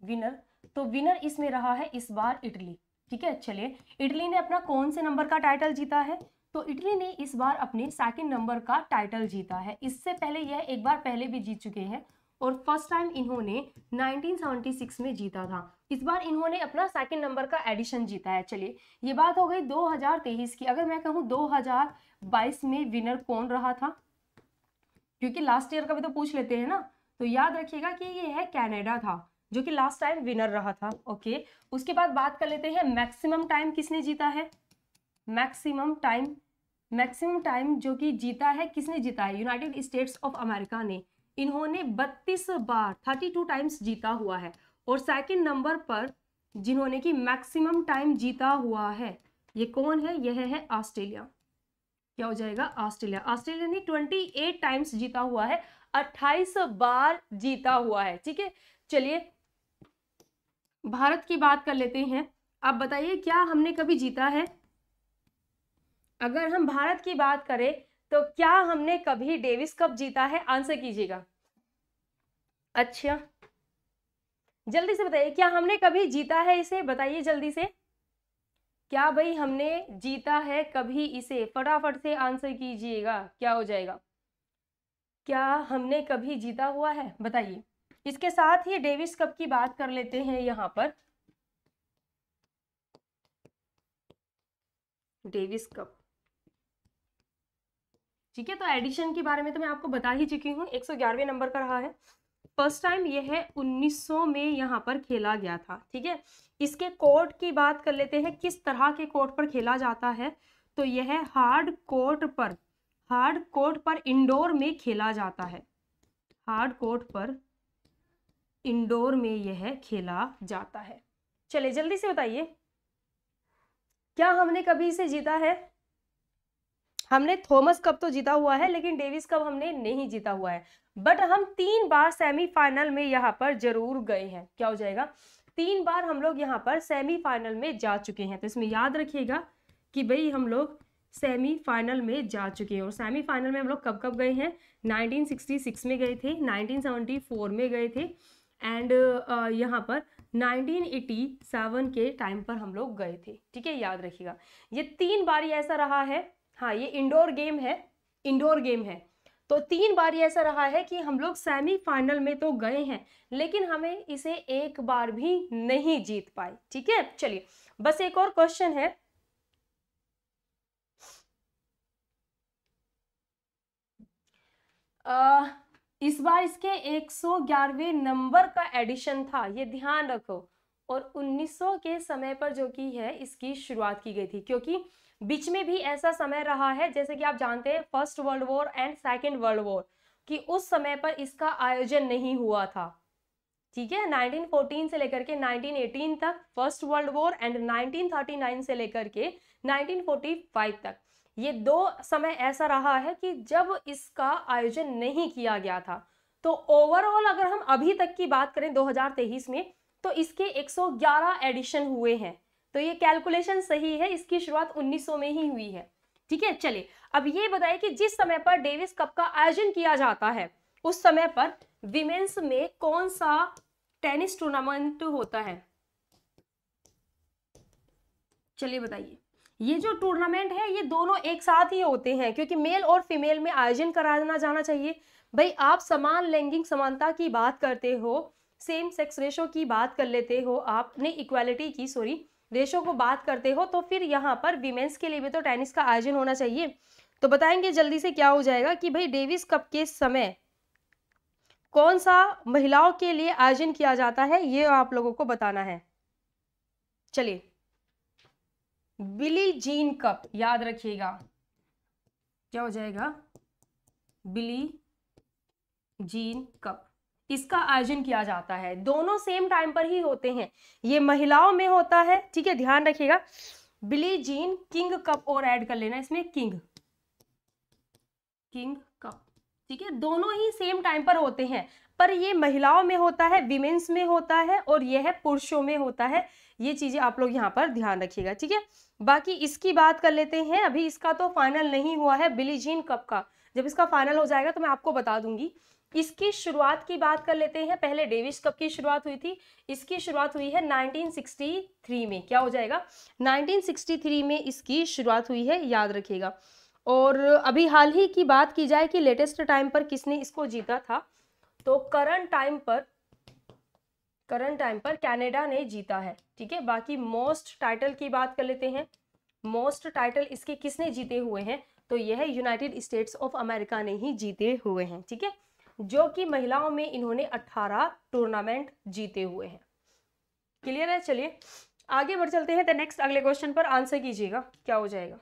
विनर तो विनर इसमें रहा है इस बार इटली, ठीक है। चलिए इटली ने अपना कौन से नंबर का टाइटल जीता है, तो इटली ने इस बार अपने 2nd नंबर का टाइटल जीता है। इससे पहले यह एक बार पहले भी जीत चुके हैं और फर्स्ट टाइम इन्होंने 1976 में जीता था। इस बार इन्होंने अपना 2nd नंबर का एडिशन जीता है। चलिए ये बात हो गई 2023 की। अगर मैं कहूँ 2022 में विनर कौन रहा था, क्योंकि लास्ट ईयर का भी तो पूछ लेते हैं ना, तो याद रखिएगा कि ये है कनाडा था जो कि लास्ट टाइम विनर रहा था, ओके। उसके बाद बात कर लेते हैं मैक्सिमम टाइम किसने जीता है, मैक्सिमम टाइम जो कि जीता है, किसने जीता है, यूनाइटेड स्टेट्स ऑफ अमेरिका ने। इन्होंने 32 बार 32 टाइम्स जीता हुआ है और 2nd नंबर पर जिन्होंने कि मैक्सिमम टाइम जीता हुआ है ये कौन है, यह है ऑस्ट्रेलिया। क्या हो जाएगा, ऑस्ट्रेलिया। ऑस्ट्रेलिया ने 28 टाइम्स जीता हुआ है, 28 बार जीता हुआ है, ठीक है। चलिए भारत की बात कर लेते हैं। आप बताइए क्या हमने कभी जीता है, अगर हम भारत की बात करें तो क्या हमने कभी डेविस कप जीता है, आंसर कीजिएगा। अच्छा जल्दी से बताइए क्या हमने कभी जीता है इसे, बताइए जल्दी से, क्या भाई हमने जीता है कभी इसे, फटाफट से आंसर कीजिएगा। क्या हो जाएगा, क्या हमने कभी जीता हुआ है, बताइए। इसके साथ ही डेविस कप की बात कर लेते हैं। यहाँ पर डेविस कप, ठीक है, तो एडिशन के बारे में तो मैं आपको बता ही चुकी हूँ, 111वें नंबर का रहा है। फर्स्ट टाइम यह है 1900 में यहाँ पर खेला गया था, ठीक है। इसके कोर्ट की बात कर लेते हैं, किस तरह के कोर्ट पर खेला जाता है, तो यह है हार्ड कोर्ट पर, हार्ड कोर्ट पर इंडोर में खेला जाता है, हार्ड कोर्ट पर इंडोर में यह खेला जाता है। चलिए जल्दी से बताइए क्या हमने कभी इसे जीता है। हमने थॉमस कप तो जीता हुआ है लेकिन डेविस कप हमने नहीं जीता हुआ है, बट हम 3 बार सेमीफाइनल में यहाँ पर जरूर गए हैं। क्या हो जाएगा, 3 बार हम लोग यहाँ पर सेमीफाइनल में जा चुके हैं, तो इसमें याद रखिएगा कि भाई हम लोग सेमीफाइनल में जा चुके हैं। और सेमीफाइनल में हम लोग कब कब गए हैं, 1966 में गए थे, 1974 में गए थे एंड यहाँ पर 1987 के टाइम पर हम लोग गए थे, ठीक है, याद रखिएगा। ये 3 बार ऐसा रहा है। हाँ ये इंडोर गेम है, इंडोर गेम है, तो 3 बार ये ऐसा रहा है कि हम लोग सेमीफाइनल में तो गए हैं लेकिन हमें इसे 1 बार भी नहीं जीत पाए। ठीक है, चलिए बस एक और क्वेश्चन है। इस बार इसके 111वें नंबर का एडिशन था, ये ध्यान रखो, और 1900 के समय पर जो कि है इसकी शुरुआत की गई थी, क्योंकि बीच में भी ऐसा समय रहा है जैसे कि आप जानते हैं first world war and second world war, कि उस समय पर इसका आयोजन नहीं हुआ था। ठीक है, 1914 से लेकर के 1918 तक फर्स्ट वर्ल्ड वॉर एंड 1939 से लेकर के 1945 तक, ये 2 समय ऐसा रहा है कि जब इसका आयोजन नहीं किया गया था। तो ओवरऑल अगर हम अभी तक की बात करें 2023 में, तो इसके 111 एडिशन हुए हैं। तो ये कैलकुलेशन सही है, इसकी शुरुआत 1900 में ही हुई है। ठीक है, चलिए अब ये बताइए कि जिस समय पर डेविस कप का आयोजन किया जाता है उस समय पर विमेन्स में कौन सा टेनिस टूर्नामेंट होता है? चलिए बताइए। ये जो टूर्नामेंट है ये दोनों एक साथ ही होते हैं, क्योंकि मेल और फीमेल में आयोजन कराना जाना चाहिए। भाई आप समान लैंगिक समानता की बात करते हो, सेम सेक्स रेशो की बात कर लेते हो, आपने इक्वालिटी की रेशो को बात करते हो, तो फिर यहाँ पर विमेंस के लिए भी तो टेनिस का आयोजन होना चाहिए। तो बताएंगे जल्दी से क्या हो जाएगा कि भाई डेविस कप के समय कौन सा महिलाओं के लिए आयोजन किया जाता है, ये आप लोगों को बताना है। चलिए बिली जीन कप, याद रखिएगा क्या हो जाएगा, बिली जीन कप, इसका आयोजन किया जाता है। दोनों सेम टाइम पर ही होते हैं, ये महिलाओं में होता है। ठीक है, ध्यान रखिएगा। बिली जीन किंग कप और ऐड कर लेना इसमें, किंग कप। ठीक है, दोनों ही सेम टाइम पर होते हैं, पर ये महिलाओं में होता है, विमेंस में होता है, और यह है पुरुषों में होता है। ये चीजें आप लोग यहाँ पर ध्यान रखिएगा। ठीक है, बाकी इसकी बात कर लेते हैं। अभी इसका तो फाइनल नहीं हुआ है बिली जीन कप का, जब इसका फाइनल हो जाएगा तो मैं आपको बता दूंगी। इसकी शुरुआत की बात कर लेते हैं। पहले डेविस कप की शुरुआत हुई थी, इसकी शुरुआत हुई है 1963 में। क्या हो जाएगा, 1963 में इसकी शुरुआत हुई है, याद रखिएगा। और अभी हाल ही की बात की जाए कि लेटेस्ट टाइम पर किसने इसको जीता था, तो करंट टाइम पर कनाडा ने जीता है। ठीक है, बाकी मोस्ट टाइटल की बात कर लेते हैं। मोस्ट टाइटल इसके किसने जीते हुए हैं, तो यह यूनाइटेड स्टेट्स ऑफ अमेरिका ने ही जीते हुए हैं। ठीक है, जो कि महिलाओं में इन्होंने 18 टूर्नामेंट जीते हुए हैं। क्लियर है, चलिए आगे बढ़ चलते हैं। तो नेक्स्ट अगले क्वेश्चन पर आंसर कीजिएगा, क्या हो जाएगा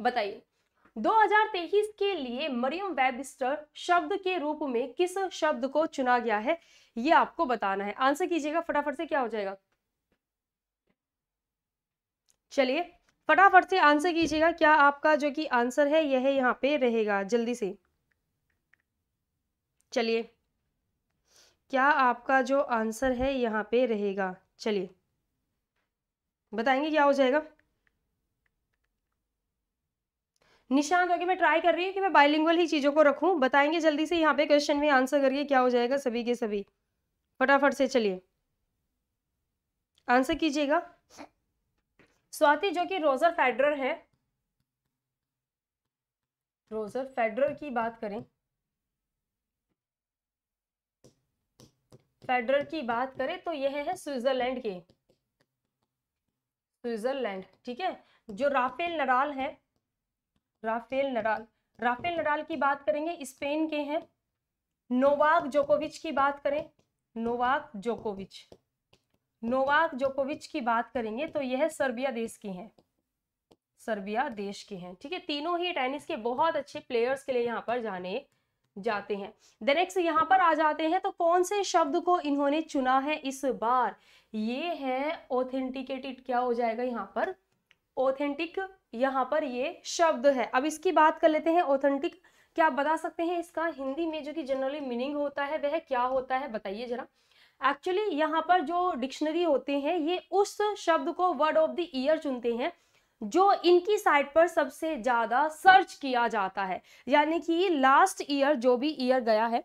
बताइए। 2023 के लिए मरियम वेबस्टर शब्द के रूप में किस शब्द को चुना गया है, ये आपको बताना है। आंसर कीजिएगा फटाफट से, क्या हो जाएगा, चलिए फटाफट से आंसर कीजिएगा। क्या आपका जो कि आंसर है यह यहाँ पे रहेगा, जल्दी से। चलिए क्या आपका जो आंसर है यहाँ पे रहेगा, चलिए बताएंगे क्या हो जाएगा। निशांत होके मैं ट्राई कर रही हूँ कि मैं बाइलिंगुअल ही चीज़ों को रखूँ। बताएंगे जल्दी से यहाँ पे क्वेश्चन में आंसर करके क्या हो जाएगा सभी के सभी, फटाफट से चलिए आंसर कीजिएगा। स्वाति जो कि रोजर फेडरर है, रोजर फेडरर की बात करें, फेडरर की बात करें तो यह है स्विट्जरलैंड के, स्विट्जरलैंड। ठीक है, जो राफेल नडाल है, राफेल नडाल की बात करेंगे, स्पेन के हैं। नोवाक जोकोविच की बात करें, नोवाक जोकोविच की बात करेंगे तो यह सर्बिया देश के हैं, सर्बिया देश के हैं। ठीक है, तीनों ही टेनिस के बहुत अच्छे प्लेयर्स के लिए यहाँ पर जाने जाते हैं। द नेक्स्ट यहाँ पर आ जाते हैं, तो कौन से शब्द को इन्होंने चुना है इस बार, ये है ऑथेंटिकेटेड। क्या हो जाएगा यहाँ पर, ऑथेंटिक, यहाँ पर ये शब्द है। अब इसकी बात कर लेते हैं ऑथेंटिक। क्या आप बता सकते हैं इसका हिंदी में जो कि जनरली मीनिंग होता है वह क्या होता है, बताइए जरा। एक्चुअली यहाँ पर जो डिक्शनरी होते हैं ये उस शब्द को वर्ड ऑफ द ईयर चुनते हैं जो इनकी साइट पर सबसे ज्यादा सर्च किया जाता है, यानी कि लास्ट ईयर जो भी ईयर गया है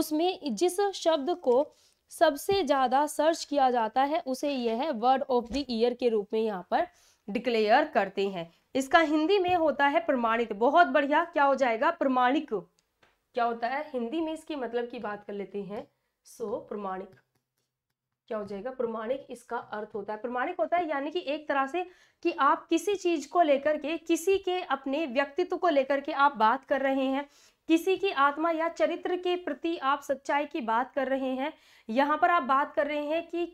उसमें जिस शब्द को सबसे ज्यादा सर्च किया जाता है उसे यह वर्ड ऑफ द ईयर के रूप में यहाँ पर डिक्लेयर करते हैं। इसका हिंदी में होता है प्रमाणित। बहुत बढ़िया, क्या हो जाएगा, प्रमाणिक। क्या होता है, हिंदी में इसके मतलब की बात कर लेते हैं। सो प्रमाणिक क्या हो जाएगा, प्रमाणिक इसका अर्थ होता है, प्रमाणिक होता है यानी कि एक तरह से कि आप किसी चीज को लेकर के, किसी के अपने व्यक्तित्व को लेकर के आप बात कर रहे हैं, किसी की आत्मा या चरित्र के प्रति आप सच्चाई की बात कर रहे हैं। यहाँ पर आप बात कर रहे हैं कि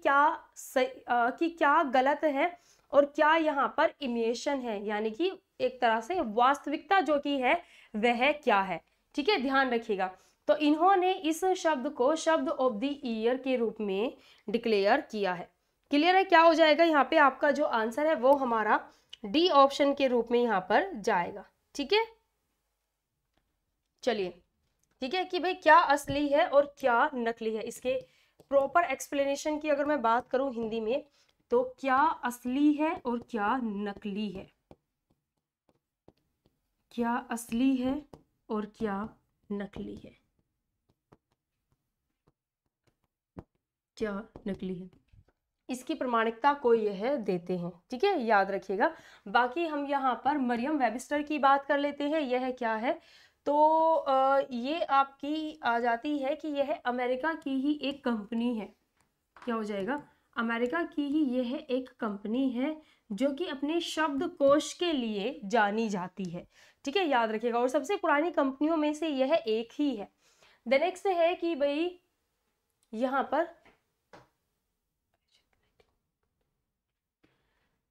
क्या गलत है और क्या यहाँ पर इमेशन है, यानी कि एक तरह से वास्तविकता जो कि है वह क्या है। ठीक है, ध्यान रखिएगा। तो इन्होंने इस शब्द को शब्द ऑफ द ईयर के रूप में डिक्लेयर किया है। क्लियर है, क्या हो जाएगा यहाँ पे आपका जो आंसर है वो हमारा डी ऑप्शन के रूप में यहाँ पर जाएगा। ठीक है, चलिए, ठीक है कि भाई क्या असली है और क्या नकली है, इसके प्रॉपर एक्सप्लेनेशन की अगर मैं बात करूं हिंदी में तो क्या असली है और क्या नकली है, क्या असली है और क्या नकली है, क्या नकली है, इसकी प्रमाणिकता को यह देते हैं। ठीक है, याद रखिएगा। बाकी हम यहाँ पर मरियम वेबस्टर की बात कर लेते हैं, यह क्या है, तो ये आपकी आ जाती है कि यह अमेरिका की ही एक कंपनी है। क्या हो जाएगा, अमेरिका की ही यह एक कंपनी है जो कि अपने शब्दकोश के लिए जानी जाती है। ठीक है, याद रखिएगा, और सबसे पुरानी कंपनियों में से यह एक ही है। द नेक्स्ट है कि भाई यहाँ पर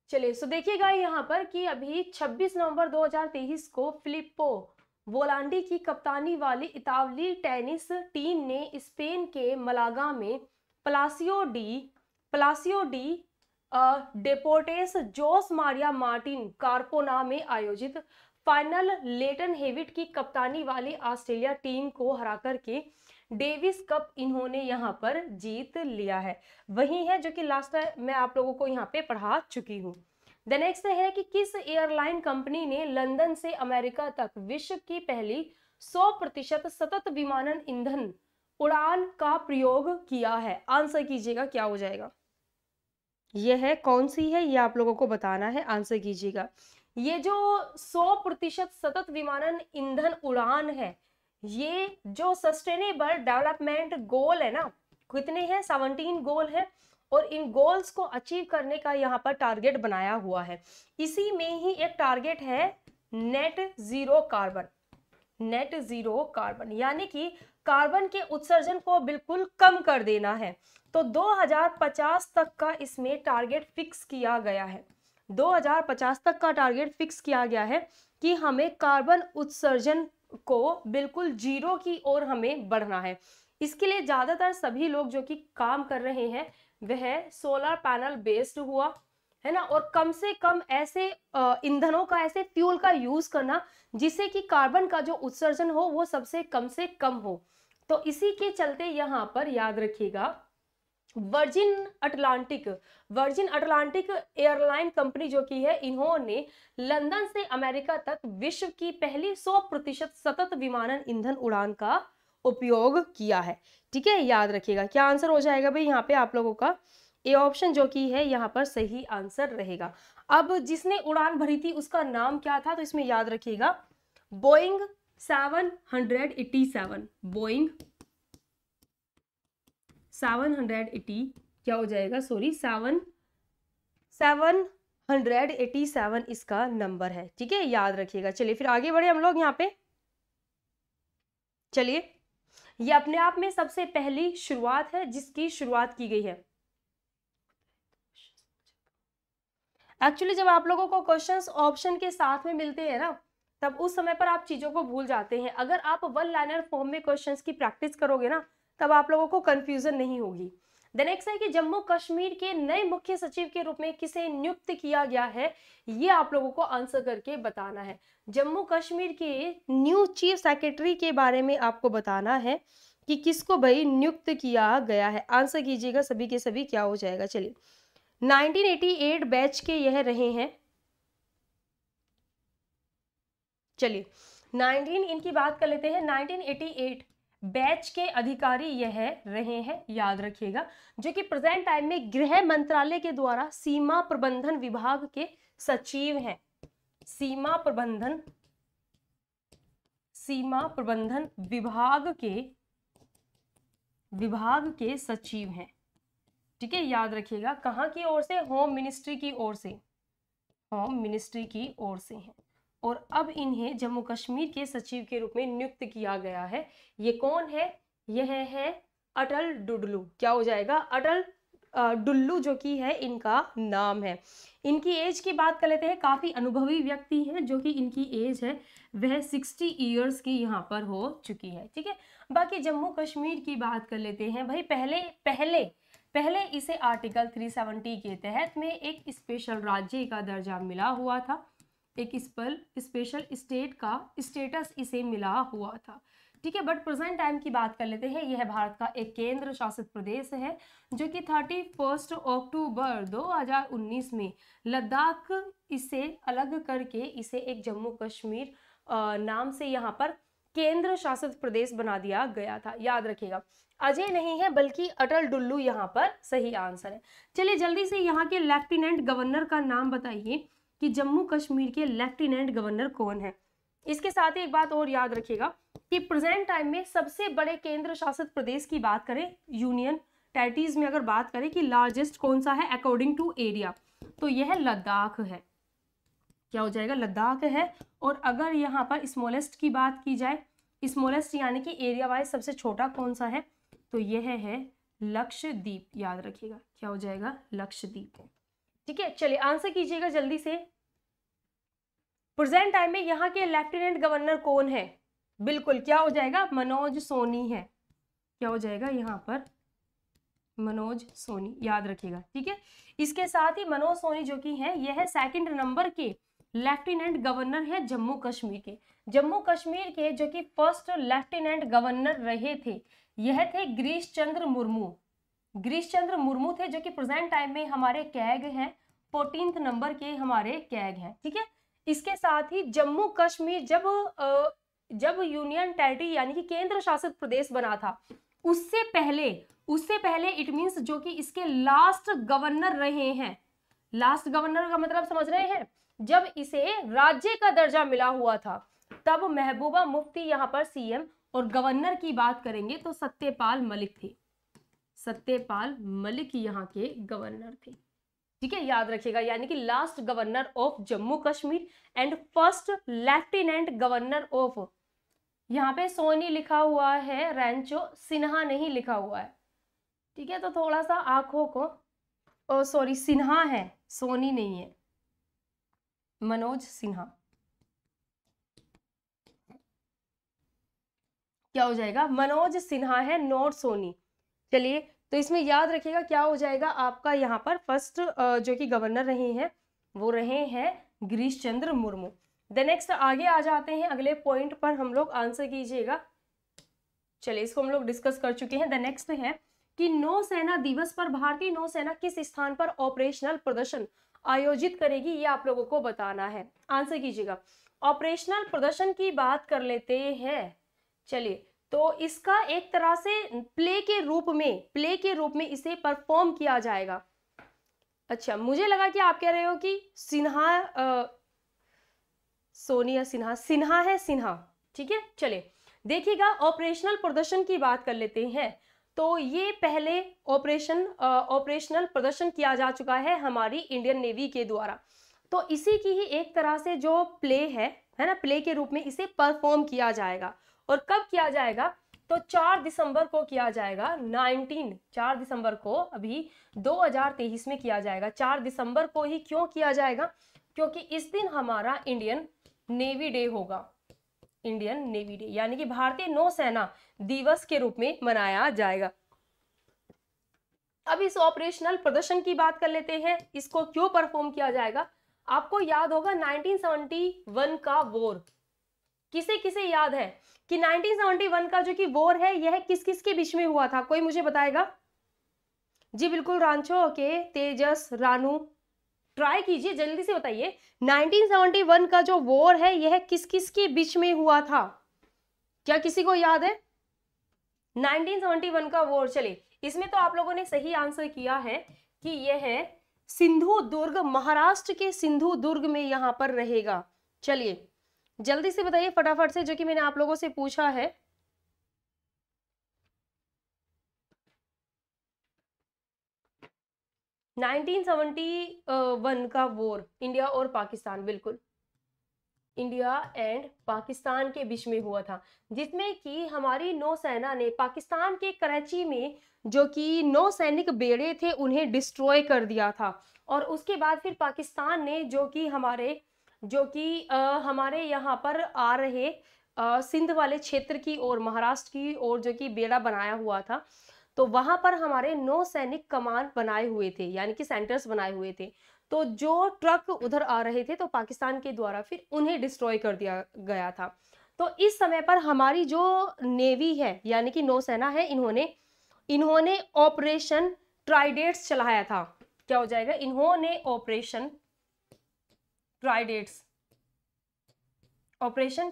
चलिए, सो देखिएगा यहाँ पर कि अभी 26 नवंबर 2023 को फिलिप्पो वोलांडी की कप्तानी वाली इतालवी टेनिस टीम ने स्पेन के मलागा में Palacio de Deportes Jose Maria Martin Carpena में आयोजित फाइनल लेटन हेविट की कप्तानी वाली ऑस्ट्रेलिया टीम को हरा करके डेविस कप इन्होंने यहाँ पर जीत लिया है। वही है जो कि लास्ट मैं आप लोगों को यहाँ पे पढ़ा चुकी हूँ। द नेक्स्ट है कि किस एयरलाइन कंपनी ने लंदन से अमेरिका तक विश्व की पहली 100% सतत विमानन ईंधन उड़ान का प्रयोग किया है। आंसर कीजिएगा, क्या हो जाएगा, यह है कौन सी है, ये आप लोगों को बताना है। आंसर कीजिएगा, ये जो 100% सतत विमानन ईंधन उड़ान है, ये जो सस्टेनेबल डेवलपमेंट गोल है ना, कितने हैं, 17 गोल है, और इन गोल्स को अचीव करने का यहाँ पर टारगेट बनाया हुआ है। इसी में ही एक टारगेट है नेट जीरो कार्बन, यानी कि कार्बन के उत्सर्जन को बिल्कुल कम कर देना है। तो 2050 तक का इसमें टारगेट फिक्स किया गया है, 2050 तक का टारगेट फिक्स किया गया है कि हमें कार्बन उत्सर्जन को बिल्कुल जीरो की ओर हमें बढ़ना है। इसके लिए ज्यादातर सभी लोग जो कि काम कर रहे हैं वह सोलर पैनल बेस्ड हुआ है ना, और कम से कम ऐसे ईंधनों का, ऐसे फ्यूल का यूज करना जिससे कि कार्बन का जो उत्सर्जन हो वो सबसे कम से कम हो। तो इसी के चलते यहाँ पर याद रखिएगा वर्जिन अटलांटिक एयरलाइन कंपनी जो की है, इन्होंने लंदन से अमेरिका तक विश्व की पहली 100% सतत विमानन ईंधन उड़ान का उपयोग किया है। ठीक है, याद रखिएगा, क्या आंसर हो जाएगा भाई यहाँ पे आप लोगों का, ए ऑप्शन जो की है यहाँ पर सही आंसर रहेगा। अब जिसने उड़ान भरी थी उसका नाम क्या था, तो इसमें याद रखिएगा बोइंग 787 इसका नंबर है। ठीक है, याद रखिएगा। चलिए फिर आगे बढ़े हम लोग यहाँ पे। चलिए, ये अपने आप में सबसे पहली शुरुआत है जिसकी शुरुआत की गई है। एक्चुअली जब आप लोगों को क्वेश्चंस ऑप्शन के साथ में मिलते हैं ना, तब उस समय पर आप चीजों को भूल जाते हैं। अगर आप वन लाइनर फॉर्म में क्वेश्चंस की प्रैक्टिस करोगे ना, तब आप लोगों को कंफ्यूजन नहीं होगी। द नेक्स्ट है कि जम्मू कश्मीर के नए मुख्य सचिव के रूप में किसे नियुक्त किया गया है, ये आप लोगों को आंसर करके बताना है। जम्मू कश्मीर के न्यू चीफ सेक्रेटरी के बारे में आपको बताना है कि किसको भाई नियुक्त किया गया है। आंसर कीजिएगा सभी के सभी, क्या हो जाएगा। चलिए, 1988 बैच के यह रहे हैं। चलिए 19 इनकी बात कर लेते हैं, 1988 बैच के अधिकारी यह रहे हैं, याद रखिएगा, जो कि प्रेजेंट टाइम में गृह मंत्रालय के द्वारा सीमा प्रबंधन विभाग के सचिव हैं। सीमा प्रबंधन सीमा प्रबंधन विभाग के सचिव हैं। ठीक है, याद रखिएगा कहाँ की ओर से, होम मिनिस्ट्री की ओर से, होम मिनिस्ट्री की ओर से हैं। और अब इन्हें जम्मू कश्मीर के सचिव के रूप में नियुक्त किया गया है। ये कौन है? यह है अटल डुल्लू। क्या हो जाएगा? अटल डुल्लू जो कि है इनका नाम है। इनकी एज की बात कर लेते हैं, काफ़ी अनुभवी व्यक्ति हैं, जो कि इनकी एज है वह 60 ईयर्स की यहाँ पर हो चुकी है। ठीक है, बाकी जम्मू कश्मीर की बात कर लेते हैं भाई। पहले इसे आर्टिकल 370 के तहत में एक स्पेशल राज्य का दर्जा मिला हुआ था, एक स्पेशल स्टेट का स्टेटस इसे मिला हुआ था। ठीक है, बट प्रेजेंट टाइम की बात कर लेते हैं। यह भारत का एक केंद्र शासित प्रदेश है जो कि 31 अक्टूबर 2019 में लद्दाख इसे अलग करके इसे एक जम्मू कश्मीर नाम से यहाँ पर केंद्र शासित प्रदेश बना दिया गया था। याद रखिएगा, अजय नहीं है बल्कि अटल डुल्लू यहाँ पर सही आंसर है। चलिए जल्दी से यहाँ के लेफ्टिनेंट गवर्नर का नाम बताइए कि जम्मू कश्मीर के लेफ्टिनेंट गवर्नर कौन है। इसके साथ ही एक बात और याद रखिएगा कि प्रेजेंट टाइम में सबसे बड़े केंद्र शासित प्रदेश की बात करें, यूनियन टेरिटरीज में अगर बात करें कि लार्जेस्ट कौन सा है अकॉर्डिंग टू एरिया, तो यह लद्दाख है। क्या हो जाएगा? लद्दाख है। और अगर यहाँ पर स्मॉलेस्ट की बात की जाए, स्मॉलेस्ट यानी कि एरिया वाइज सबसे छोटा कौन सा है, तो यह है लक्षद्वीप। याद रखिएगा क्या हो जाएगा? लक्षद्वीप। ठीक है, चलिए आंसर कीजिएगा जल्दी से। प्रेजेंट टाइम में यहाँ के लेफ्टिनेंट गवर्नर कौन है? बिल्कुल क्या हो जाएगा? मनोज सोनी है। क्या हो जाएगा यहाँ पर? मनोज सोनी। याद रखिएगा। ठीक है, इसके साथ ही मनोज सोनी जो कि है यह है 2nd नंबर के लेफ्टिनेंट गवर्नर है जम्मू कश्मीर के। जम्मू कश्मीर के जो कि 1st लेफ्टिनेंट गवर्नर रहे थे यह थे गिरीश चंद्र मुर्मू। गिरीश चंद्र मुर्मू थे जो कि प्रेजेंट टाइम में हमारे कैग हैं, 14th नंबर के हमारे कैग हैं। ठीक है, इसके साथ ही जम्मू कश्मीर जब यूनियन टेरिटरी यानी कि केंद्र शासित प्रदेश बना था उससे पहले इट मींस जो कि इसके लास्ट गवर्नर रहे हैं। लास्ट गवर्नर का मतलब समझ रहे हैं, जब इसे राज्य का दर्जा मिला हुआ था तब महबूबा मुफ्ती यहाँ पर सीएम, और गवर्नर की बात करेंगे तो सत्यपाल मलिक थे। सत्यपाल मलिक यहाँ के गवर्नर थे। ठीक है, याद रखिएगा, यानी कि last governor of Jammu Kashmir and 1st lieutenant governor of, यहाँ पे सोनी लिखा हुआ है, रैंचो सिन्हा नहीं लिखा हुआ है। ठीक है, तो थोड़ा सा आंखों को, ओ सॉरी सिन्हा है, सोनी नहीं है, मनोज सिन्हा। क्या हो जाएगा? मनोज सिन्हा है, नॉट सोनी। चलिए, तो इसमें याद रखिएगा क्या हो जाएगा आपका यहाँ पर 1st जो कि गवर्नर रहे हैं वो रहे हैं गिरीश चंद्र मुर्मू। द नेक्स्ट आगे आ जाते हैं, अगले पॉइंट पर हम लोग आंसर कीजिएगा। चलिए, इसको हम लोग डिस्कस कर चुके हैं। द नेक्स्ट है कि नौसेना दिवस पर भारतीय नौसेना किस स्थान पर ऑपरेशनल प्रदर्शन आयोजित करेगी, ये आप लोगों को बताना है। आंसर कीजिएगा। ऑपरेशनल प्रदर्शन की बात कर लेते हैं। चलिए, तो इसका एक तरह से प्ले के रूप में इसे परफॉर्म किया जाएगा। अच्छा, मुझे लगा कि आप कह रहे हो कि सिन्हा सोनिया सिन्हा है, सिन्हा। ठीक है, चलिए देखिएगा ऑपरेशनल प्रदर्शन की बात कर लेते हैं। तो ये पहले ऑपरेशनल प्रदर्शन किया जा चुका है हमारी इंडियन नेवी के द्वारा, तो इसी की ही एक तरह से जो प्ले है ना, प्ले के रूप में इसे परफॉर्म किया जाएगा। और कब किया जाएगा? तो 4 दिसंबर को किया जाएगा। 4 दिसंबर को अभी 2023 में किया जाएगा। 4 दिसंबर को ही क्यों किया जाएगा? क्योंकि इस दिन हमारा इंडियन नेवी डे होगा। इंडियन नेवी डे यानी कि भारतीय नौसेना दिवस के रूप में मनाया जाएगा। अब इस ऑपरेशनल प्रदर्शन की बात कर लेते हैं, इसको क्यों परफॉर्म किया जाएगा। आपको याद होगा 1971 का वॉर। किसे किसे याद है कि 1971 का जो कि वॉर है यह किस किस के बीच में हुआ था? कोई मुझे बताएगा? जी बिल्कुल, रांचो के तेजस रानू, ट्राई कीजिए जल्दी से बताइए 1971 का जो वॉर है यह किस किस के बीच में हुआ था? क्या किसी को याद है 1971 का वॉर? चलिए, इसमें तो आप लोगों ने सही आंसर किया है कि यह है सिंधुदुर्ग, महाराष्ट्र के सिंधुदुर्ग में यहाँ पर रहेगा। चलिए, जल्दी से बताइए फटाफट से, जो कि मैंने आप लोगों से पूछा है। नाइनटीन 1971 का वॉर इंडिया और पाकिस्तान, बिल्कुल इंडिया एंड पाकिस्तान के बीच में हुआ था, जिसमें कि हमारी नौसेना ने पाकिस्तान के कराची में जो कि नौ सैनिक बेड़े थे उन्हें डिस्ट्रॉय कर दिया था। और उसके बाद फिर पाकिस्तान ने जो कि हमारे यहाँ पर आ रहे सिंध वाले क्षेत्र की ओर, महाराष्ट्र की ओर जो कि बेड़ा बनाया हुआ था, तो वहाँ पर हमारे नौ सैनिक कमान बनाए हुए थे, यानी कि सेंटर्स बनाए हुए थे। तो जो ट्रक उधर आ रहे थे तो पाकिस्तान के द्वारा फिर उन्हें डिस्ट्रॉय कर दिया गया था। तो इस समय पर हमारी जो नेवी है यानी कि नौसेना है, इन्होंने ऑपरेशन ट्राइडेंट्स चलाया था। क्या हो जाएगा, इन्होंने ऑपरेशन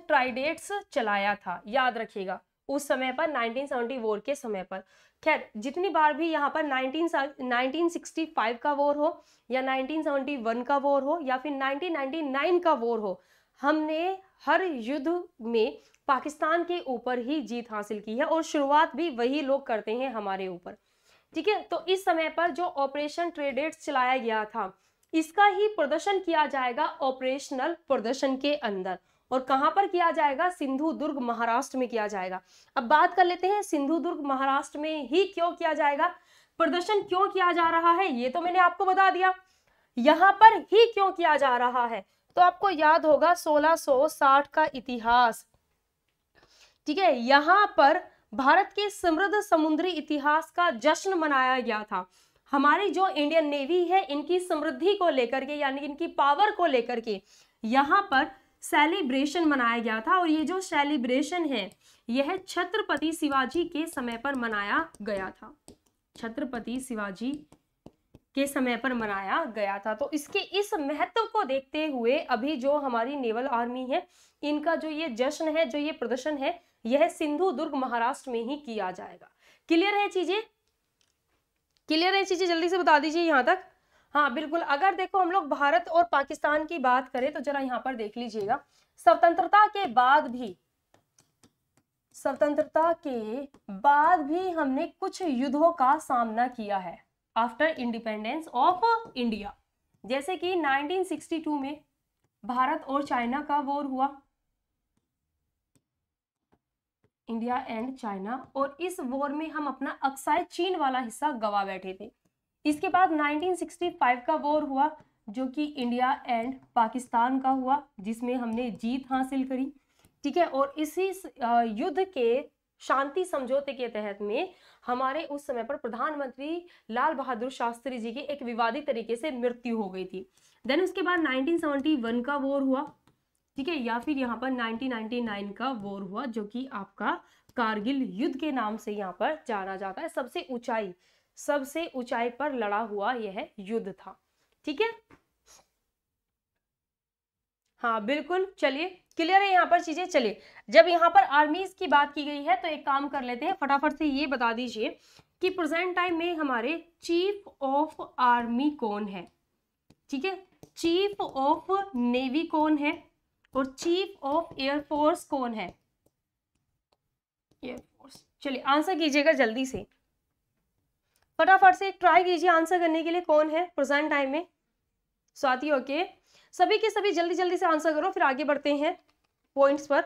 ट्राइडेंट्स चलाया था, याद रखिएगा उस समय पर 1970 वॉर के समय पर। खैर जितनी बार भी यहाँ पर 1965 का वॉर हो या 1971 का वॉर हो या फिर 1999 का वॉर हो, हमने हर युद्ध में पाकिस्तान के ऊपर ही जीत हासिल की है और शुरुआत भी वही लोग करते हैं हमारे ऊपर, ठीक है। तो इस समय पर जो ऑपरेशन ट्राइडेंट्स चलाया गया था इसका ही प्रदर्शन किया जाएगा ऑपरेशनल प्रदर्शन के अंदर। और कहां पर किया जाएगा, सिंधु दुर्ग महाराष्ट्र में किया जाएगा। अब बात कर लेते हैं सिंधु दुर्ग महाराष्ट्र में ही क्यों किया जाएगा, प्रदर्शन क्यों किया जा रहा है, ये तो मैंने आपको बता दिया, यहाँ पर ही क्यों किया जा रहा है। तो आपको याद होगा 1660 का इतिहास, ठीक है, यहाँ पर भारत के समृद्ध समुद्री इतिहास का जश्न मनाया गया था। हमारी जो इंडियन नेवी है इनकी समृद्धि को लेकर के, यानी इनकी पावर को लेकर के यहाँ पर सेलिब्रेशन मनाया गया था। और ये जो सेलिब्रेशन है यह छत्रपति शिवाजी के समय पर मनाया गया था, छत्रपति शिवाजी के समय पर मनाया गया था। तो इसके इस महत्व को देखते हुए अभी जो हमारी नेवल आर्मी है इनका जो ये जश्न है, जो ये प्रदर्शन है, यह सिंधु दुर्ग महाराष्ट्र में ही किया जाएगा। क्लियर है चीजें, क्लियर है चीजें, जल्दी से बता दीजिए यहाँ तक। हाँ बिल्कुल, अगर देखो हम लोग भारत और पाकिस्तान की बात करें तो जरा यहाँ पर देख लीजिएगा, स्वतंत्रता के बाद भी हमने कुछ युद्धों का सामना किया है आफ्टर इंडिपेंडेंस ऑफ इंडिया। जैसे कि 1962 में भारत और चाइना का वॉर हुआ, इंडिया एंड चाइना, और इस वॉर में हम अपना अक्साई चीन वाला हिस्सा गवा बैठे थे। इसके बाद 1965 का वॉर हुआ जो कि इंडिया एंड पाकिस्तान का हुआ, जिसमें हमने जीत हासिल करी, ठीक है। और इसी युद्ध के शांति समझौते के तहत में हमारे उस समय पर प्रधानमंत्री लाल बहादुर शास्त्री जी की एक विवादित तरीके से मृत्यु हो गई थी। देन उसके बाद 1971 का वॉर हुआ, ठीक है, या फिर यहाँ पर 1999 का वॉर हुआ जो कि आपका कारगिल युद्ध के नाम से यहाँ पर जाना जाता है। सबसे ऊंचाई पर लड़ा हुआ यह युद्ध था, ठीक है, हाँ बिल्कुल। चलिए क्लियर है यहाँ पर चीजें। चलिए जब यहाँ पर आर्मीज की बात की गई है तो एक काम कर लेते हैं, फटाफट से ये बता दीजिए कि प्रेजेंट टाइम में हमारे चीफ ऑफ आर्मी कौन है, ठीक है, चीफ ऑफ नेवी कौन है और चीफ ऑफ एयरफोर्स कौन है, एयरफोर्स। चलिए आंसर कीजिएगा जल्दी से, फटाफट से ट्राई कीजिए आंसर करने के लिए, कौन है प्रेजेंट टाइम में साथियों के। सभी के सभी जल्दी जल्दी से आंसर करो, फिर आगे बढ़ते हैं पॉइंट्स पर।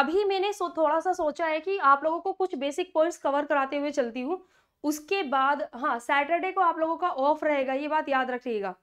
अभी मैंने थोड़ा सा सोचा है कि आप लोगों को कुछ बेसिक पॉइंट्स कवर कराते हुए चलती हूँ, उसके बाद हाँ सैटरडे को आप लोगों का ऑफ रहेगा, ये बात याद रखिएगा,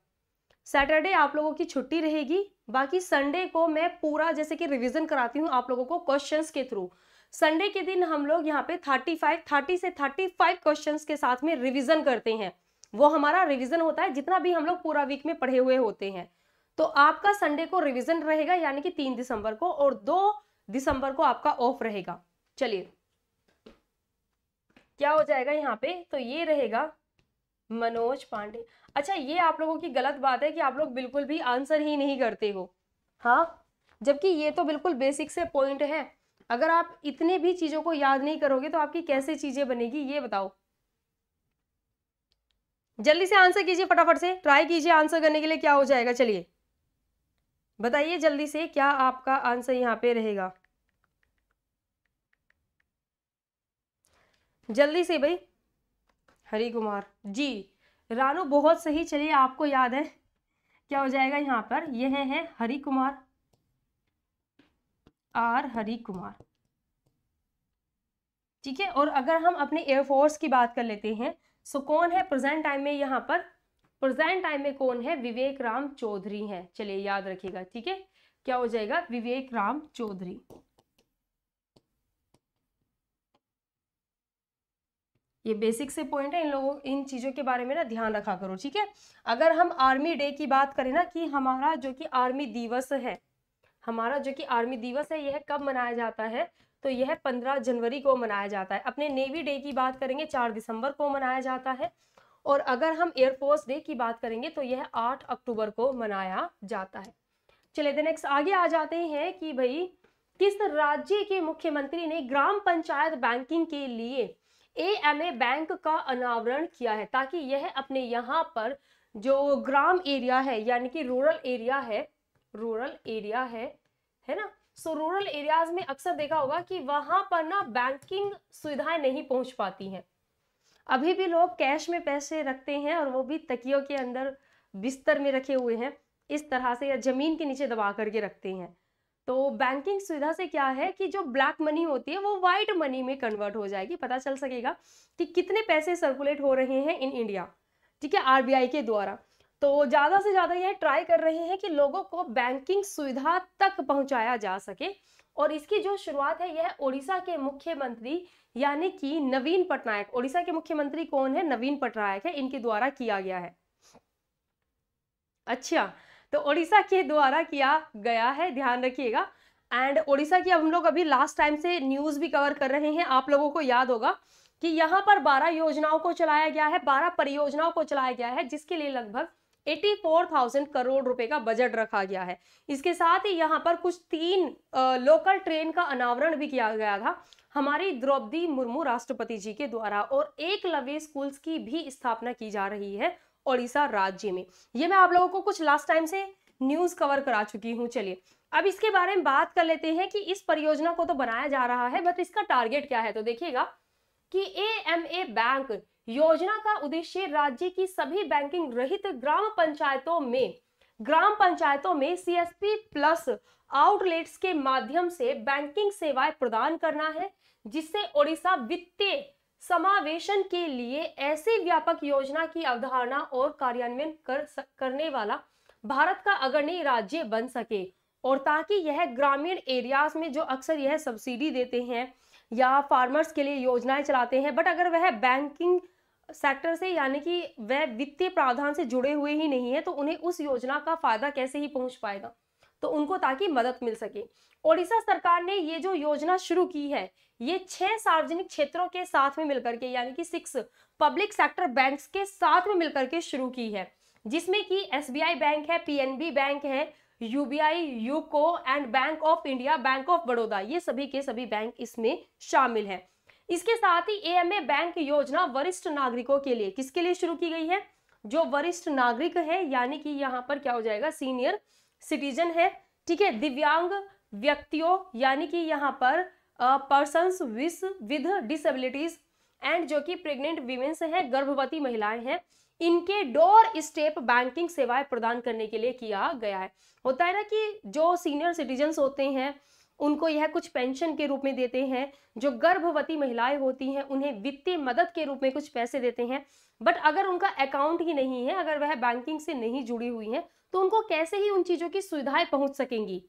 सैटरडे आप लोगों की छुट्टी रहेगी। बाकी संडे को मैं पूरा जैसे कि रिविजन कराती हूँ आप लोगों को क्वेश्चंस के थ्रू। संडे के दिन हम लोग यहाँ पे 30 से 35 क्वेश्चंस के साथ में रिवीजन करते हैं, वो हमारा रिवीजन होता है जितना भी हम लोग पूरा वीक में पढ़े हुए होते हैं। तो आपका संडे को रिवीजन रहेगा यानी कि 3 दिसंबर को, और 2 दिसंबर को आपका ऑफ रहेगा। चलिए क्या हो जाएगा यहाँ पे, तो ये रहेगा मनोज पांडे। अच्छा ये आप लोगों की गलत बात है कि आप लोग बिल्कुल भी आंसर ही नहीं करते हो, हाँ, जबकि ये तो बिल्कुल बेसिक से पॉइंट है। अगर आप इतने भी चीजों को याद नहीं करोगे तो आपकी कैसे चीजें बनेगी, ये बताओ। जल्दी से आंसर कीजिए, फटाफट से ट्राई कीजिए आंसर करने के लिए, क्या हो जाएगा। चलिए बताइए जल्दी से क्या आपका आंसर यहाँ पे रहेगा, जल्दी से भाई। हरि कुमार जी, रानू बहुत सही, चलिए आपको याद है, क्या हो जाएगा यहाँ पर, यह है हरि कुमार, आर हरि कुमार, ठीक है। और अगर हम अपने एयरफोर्स की बात कर लेते हैं, सो कौन है प्रेजेंट टाइम में यहाँ पर, प्रेजेंट टाइम में कौन है, विवेक राम चौधरी हैं, चलिए याद रखिएगा, ठीक है, क्या हो जाएगा, विवेक राम चौधरी, ये बेसिक से पॉइंट है, इन लोगों इन चीजों के बारे में ना ध्यान रखा करो, ठीक है। अगर हम आर्मी डे की बात करें ना, कि हमारा जो कि आर्मी दिवस है, हमारा जो कि आर्मी दिवस है यह कब मनाया जाता है, तो यह 15 जनवरी को मनाया जाता है। अपने नेवी डे की बात करेंगे 4 दिसंबर को मनाया जाता है, और अगर हम एयरफोर्स डे की बात करेंगे तो यह 8 अक्टूबर को मनाया जाता है। चलिए नेक्स्ट आगे आ जाते हैं कि भाई किस राज्य के मुख्यमंत्री ने ग्राम पंचायत बैंकिंग के लिए एएमए बैंक का अनावरण किया है, ताकि यह अपने यहाँ पर जो ग्राम एरिया है, यानी कि रूरल एरिया है, रूरल एरिया है ना, सो रूरल एरियाज में अक्सर देखा होगा कि वहां पर ना बैंकिंग सुविधाएं नहीं पहुंच पाती हैं, अभी भी लोग कैश में पैसे रखते हैं और वो भी तकियों के अंदर बिस्तर में रखे हुए हैं इस तरह से, या जमीन के नीचे दबा करके रखते हैं। तो बैंकिंग सुविधा से क्या है कि जो ब्लैक मनी होती है वो वाइट मनी में कन्वर्ट हो जाएगी, पता चल सकेगा कि कितने पैसे सर्कुलेट हो रहे हैं इन इंडिया, ठीक है, आरबीआई के द्वारा। तो ज़्यादा से ज़्यादा यह ट्राई कर रहे हैं कि लोगों को बैंकिंग सुविधा तक पहुंचाया जा सके, और इसकी जो शुरुआत है यह ओडिशा के मुख्यमंत्री यानी कि नवीन पटनायक, ओडिशा के मुख्यमंत्री कौन है, नवीन पटनायक है, इनके द्वारा किया गया है। अच्छा, तो ओडिशा के द्वारा किया गया है, ध्यान रखिएगा। एंड ओडिशा की हम लोग अभी लास्ट टाइम से न्यूज़ भी कवर कर रहे हैं, आप लोगों को याद होगा कि यहाँ पर 12 योजनाओं को चलाया गया है, 12 परियोजनाओं को चलाया गया है, जिसके लिए लगभग 84,000 करोड़ रुपए का बजट रखा गया है। इसके साथ ही यहाँ पर कुछ 3 लोकल ट्रेन का अनावरण भी किया गया था हमारी द्रौपदी मुर्मू राष्ट्रपति जी के द्वारा, और 1 लव्य स्कूल्स की भी स्थापना की जा रही है ओडिशा राज्य में। ये मैं आप लोगों को कुछ लास्ट टाइम से न्यूज कवर करा चुकी हूँ। चलिए अब इसके बारे में बात कर लेते हैं कि इस परियोजना को तो बनाया जा रहा है, बट इसका टारगेट क्या है। तो देखिएगा कि एएमए बैंक योजना का उद्देश्य राज्य की सभी बैंकिंग रहित ग्राम पंचायतों में सीएसपी प्लस आउटलेट्स के माध्यम से बैंकिंग सेवाएं प्रदान करना है, जिससे ओडिशा वित्तीय समावेशन के लिए ऐसी व्यापक योजना की अवधारणा और कार्यान्वयन करने वाला भारत का अग्रणी राज्य बन सके, और ताकि यह ग्रामीण एरियाज में जो अक्सर यह सब्सिडी देते हैं या फार्मर्स के लिए योजनाएं चलाते हैं, बट अगर वह बैंकिंग सेक्टर से यानी कि वह वित्तीय प्रावधान से जुड़े हुए ही नहीं है, तो उन्हें उस योजना का फायदा कैसे ही पहुंच पाएगा, तो उनको ताकि मदद मिल सके। ओडिशा सरकार ने ये जो योजना शुरू की है, ये 6 सार्वजनिक क्षेत्रों के साथ में मिलकर के, यानी कि 6 पब्लिक सेक्टर बैंक्स के साथ में मिलकर के शुरू की है, जिसमें कि SBI बैंक है, PNB बैंक है, UBI, UCO and bank of India, bank of Baroda, ये सभी के सभी बैंक इसमें शामिल हैं। इसके साथ ही एएमए बैंक योजना वरिष्ठ नागरिकों के लिए, किसके लिए शुरू की गई है, जो वरिष्ठ नागरिक है, यानी कि यहाँ पर क्या हो जाएगा, सीनियर सिटीजन है, ठीक है, दिव्यांग व्यक्तियों यानी कि यहाँ पर पर्सन्स विद डिसेबिलिटीज एंड जो कि प्रेग्नेंट वीमेंस हैं, गर्भवती महिलाएं हैं, इनके डोर स्टेप बैंकिंग सेवाएं प्रदान करने के लिए किया गया है। होता है ना कि जो सीनियर सिटीजन्स होते हैं उनको यह कुछ पेंशन के रूप में देते हैं, जो गर्भवती महिलाएं होती हैं उन्हें वित्तीय मदद के रूप में कुछ पैसे देते हैं, बट अगर उनका अकाउंट ही नहीं है, अगर वह बैंकिंग से नहीं जुड़ी हुई हैं, तो उनको कैसे ही उन चीज़ों की सुविधाएं पहुंच सकेंगी।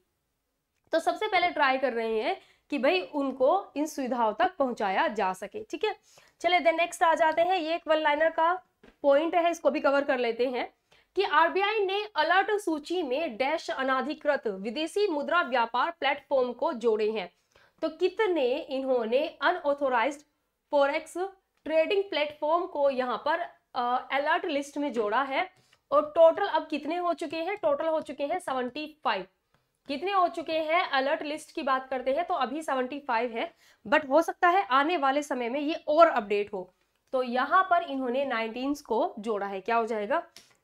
तो सबसे पहले ट्राई कर रहे हैं कि भाई उनको इन सुविधाओं तक पहुँचाया जा सके, ठीक है। चले देन नेक्स्ट आ जाते हैं, ये एक वन लाइनर का पॉइंट है, इसको भी कवर कर लेते हैं कि आरबीआई ने अलर्ट सूची में डैश अनाधिकृत विदेशी मुद्रा व्यापार प्लेटफॉर्म को जोड़े हैं। तो कितने इन्होंने अनऑथोराइज्ड फॉरेक्स ट्रेडिंग प्लेटफॉर्म को यहाँ पर अलर्ट लिस्ट में जोड़ा है, और टोटल अब कितने हो चुके हैं, टोटल हो चुके हैं 75। कितने हो चुके हैं, अलर्ट लिस्ट की बात करते हैं तो अभी 75 है, बट हो सकता है आने वाले समय में ये और अपडेट हो। तो यहाँ पर इन्होंने 19 को जोड़ा है, क्या हो जाएगा,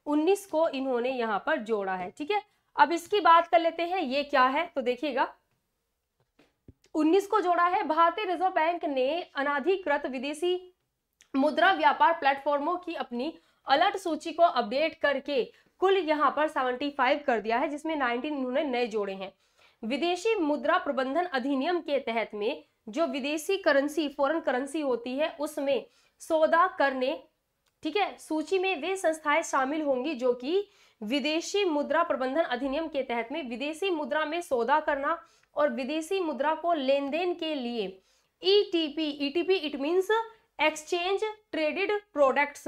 19 को इन्होंने यहाँ पर जोड़ा है, ठीक है। अब इसकी बात कर लेते हैं, ये क्या है तो देखिएगा 19 को जोड़ा है। भारतीय रिजर्व बैंक ने अनाधिकृत विदेशी मुद्रा व्यापार प्लेटफॉर्मों की अपनी अलर्ट सूची को अपडेट करके कुल यहाँ पर 75 कर दिया है, जिसमें 19 इन्होंने नए जोड़े हैं। विदेशी मुद्रा प्रबंधन अधिनियम के तहत में जो विदेशी करेंसी फॉरेन करेंसी होती है उसमें सौदा करने, ठीक है, सूची में वे संस्थाएं शामिल होंगी जो कि विदेशी मुद्रा प्रबंधन अधिनियम के तहत में विदेशी मुद्रा में सौदा करना और विदेशी मुद्रा को लेन देन के लिए ETP it means exchange traded products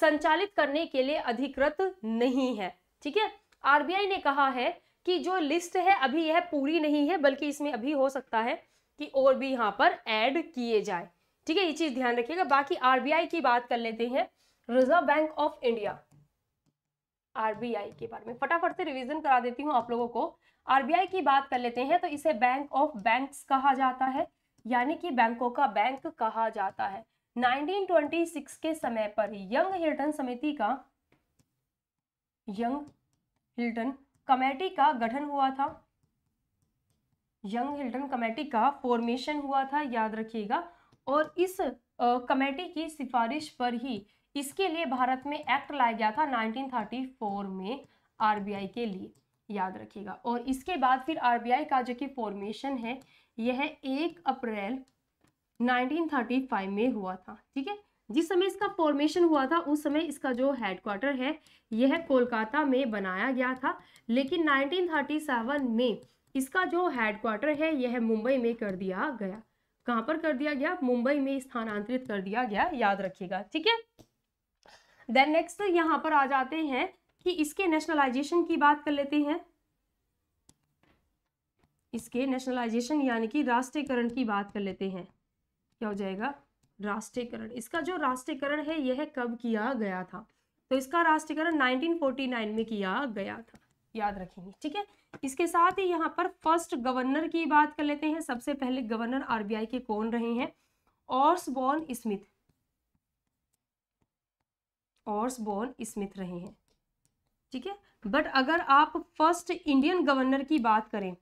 संचालित करने के लिए अधिकृत नहीं है। ठीक है, आरबीआई ने कहा है कि जो लिस्ट है अभी यह पूरी नहीं है, बल्कि इसमें अभी हो सकता है कि और भी यहाँ पर ऐड किए जाए। ठीक है, ये चीज ध्यान रखिएगा। बाकी आरबीआई की बात कर लेते हैं, reserve bank of India RBI के बारे में फटाफट से रिवीजन करा देती हूँ आप लोगों को। आरबीआई की बात कर लेते हैं तो इसे बैंक ऑफ बैंक्स कहा जाता है, यानी कि बैंकों का बैंक कहा जाता है। 1926 के समय पर यंग हिल्टन समिति का यंग हिल्टन कमेटी का गठन हुआ था, यंग हिल्टन कमेटी का फॉर्मेशन हुआ था, याद रखिएगा। और इस कमेटी की सिफारिश पर ही इसके लिए भारत में एक्ट लाया गया था 1934 में आरबीआई के लिए, याद रखिएगा। और इसके बाद फिर आरबीआई का जो कि फॉर्मेशन है यह 1 अप्रैल 1935 में हुआ था। ठीक है, जिस समय इसका फॉर्मेशन हुआ था उस समय इसका जो हेडक्वार्टर है यह कोलकाता में बनाया गया था, लेकिन 1937 में इसका जो हेडक्वार्टर है यह मुंबई में कर दिया गया। कहाँ पर कर दिया गया? मुंबई में स्थानांतरित कर दिया गया, याद रखिएगा। ठीक है, देन नेक्स्ट यहाँ पर आ जाते हैं कि इसके नेशनलाइजेशन की बात कर लेते हैं, इसके नेशनलाइजेशन यानी कि राष्ट्रीयकरण की बात कर लेते हैं। क्या हो जाएगा? राष्ट्रीयकरण। इसका जो राष्ट्रीयकरण है यह कब किया गया था? तो इसका राष्ट्रीयकरण 1949 में किया गया था, याद रखेंगे। ठीक है, इसके साथ ही यहाँ पर फर्स्ट गवर्नर की बात कर लेते हैं। सबसे पहले गवर्नर आरबीआई के कौन रहे हैं? ऑसबॉर्न स्मिथ, ऑसबॉर्न स्मिथ रहे हैं। ठीक है, बट अगर आप फर्स्ट इंडियन गवर्नर की बात करें,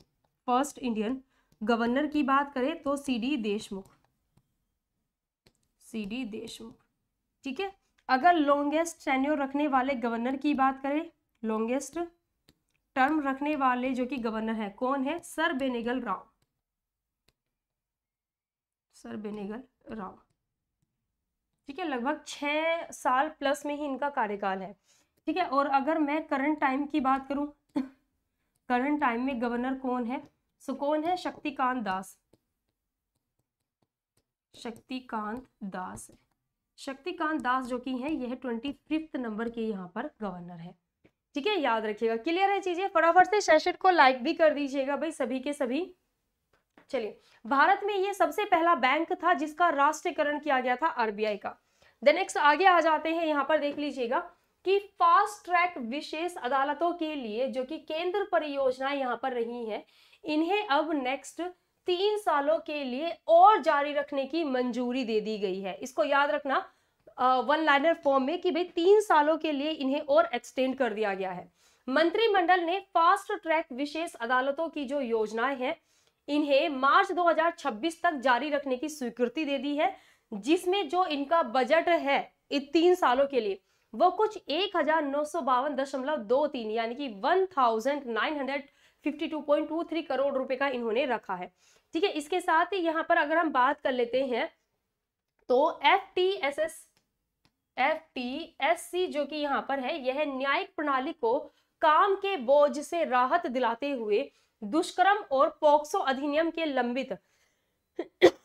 फर्स्ट इंडियन गवर्नर की बात करें तो सीडी देशमुख, सीडी देशमुख। ठीक है, अगर लॉन्गेस्ट टेन्योर रखने वाले गवर्नर की बात करें, लॉन्गेस्ट टर्म रखने वाले जो कि गवर्नर है कौन है? Sir Benegal Rau, sir Benegal Rau. ठीक है, लगभग 6 साल प्लस में ही इनका कार्यकाल है। ठीक है, और अगर मैं करंट टाइम की बात करूं करंट टाइम में गवर्नर कौन है? सो कौन है? शक्तिकांत दास, शक्तिकांत दास है। शक्तिकांत दास जो कि है यह 25 नंबर के यहाँ पर गवर्नर है। ठीक है, याद रखिएगा। क्लियर है चीजें? फटाफट से सेशन को लाइक भी कर दीजिएगा भाई सभी के सभी। चलिए, भारत में ये सबसे पहला बैंक था जिसका राष्ट्रीयकरण किया गया था, आरबीआई का। द नेक्स्ट आगे आ जाते हैं, यहाँ पर देख लीजिएगा कि फास्ट ट्रैक विशेष अदालतों के लिए जो कि केंद्र परियोजनाएं यहाँ पर रही हैं, इन्हें अब नेक्स्ट 3 सालों के लिए और जारी रखने की मंजूरी दे दी गई है। इसको याद रखना वन लाइनर फॉर्म में कि भाई 3 सालों के लिए इन्हें और एक्सटेंड कर दिया गया है। मंत्रिमंडल ने फास्ट ट्रैक विशेष अदालतों की जो योजनाएं हैं इन्हें मार्च 2026 तक जारी रखने की स्वीकृति दे दी है, जिसमें जो इनका बजट है इन 3 सालों के लिए वो कुछ 1952.23 यानी कि 1952.23 करोड़ रुपए का इन्होंने रखा है। ठीक है, इसके साथ ही यहाँ पर अगर हम बात कर लेते हैं तो FTSC जो कि यहाँ पर है यह न्यायिक प्रणाली को काम के बोझ से राहत दिलाते हुए दुष्कर्म और पॉक्सो अधिनियम के लंबित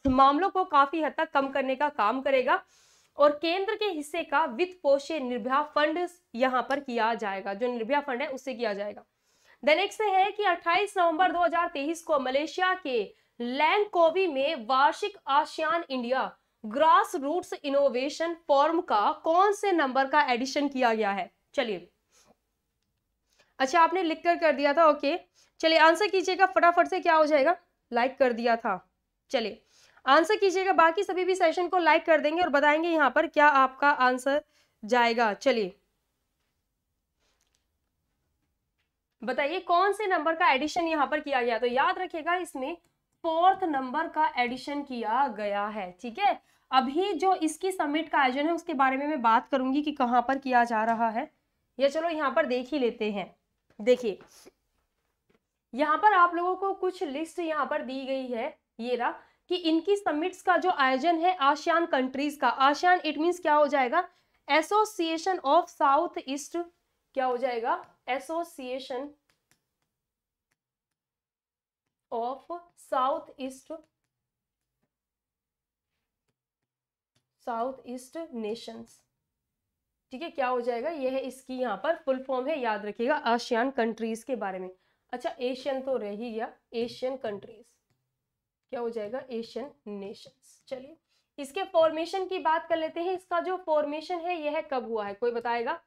मामलों को काफी हद तक कम करने का काम करेगा, और केंद्र के हिस्से का वित्त पोषे निर्भया फंड यहाँ पर किया जाएगा, जो निर्भया फंड है उससे किया जाएगा। द नेक्स्ट है कि 28 नवंबर 2023 को मलेशिया के लैंगकोवी में वार्षिक ASEAN India grass roots innovation forum का कौन से नंबर का एडिशन किया गया है? चलिए, अच्छा आपने लिख कर दिया था, ओके। चलिए आंसर कीजिएगा फटाफट से, क्या हो जाएगा? लाइक कर दिया था। चलिए आंसर कीजिएगा, बाकी सभी भी सेशन को लाइक कर देंगे और बताएंगे यहाँ पर क्या आपका आंसर जाएगा। चलिए बताइए कौन से नंबर का एडिशन यहाँ पर किया गया, तो याद रखिएगा इसमें 4th नंबर का एडिशन किया गया है। ठीक है, अभी जो इसकी समिट का आयोजन है उसके बारे में मैं बात करूंगी कि कहाँ पर किया जा रहा है, या चलो यहाँ पर देख ही लेते हैं। देखिए यहाँ पर आप लोगों को कुछ लिस्ट यहाँ पर दी गई है, ये रहा कि इनकी समिट्स का जो आयोजन है आसियान कंट्रीज का, आसियान इट मीन्स क्या हो जाएगा एसोसिएशन ऑफ साउथ ईस्ट, क्या हो जाएगा association of south east nations. ठीक है, क्या हो जाएगा, यह है इसकी यहाँ पर फुल फॉर्म है, याद रखिएगा आसियान कंट्रीज के बारे में। अच्छा एशियन तो रह ही गया, एशियन कंट्रीज क्या हो जाएगा एशियन नेशंस। चलिए इसके फॉर्मेशन की बात कर लेते हैं, इसका जो फॉर्मेशन है यह कब हुआ है, कोई बताएगा?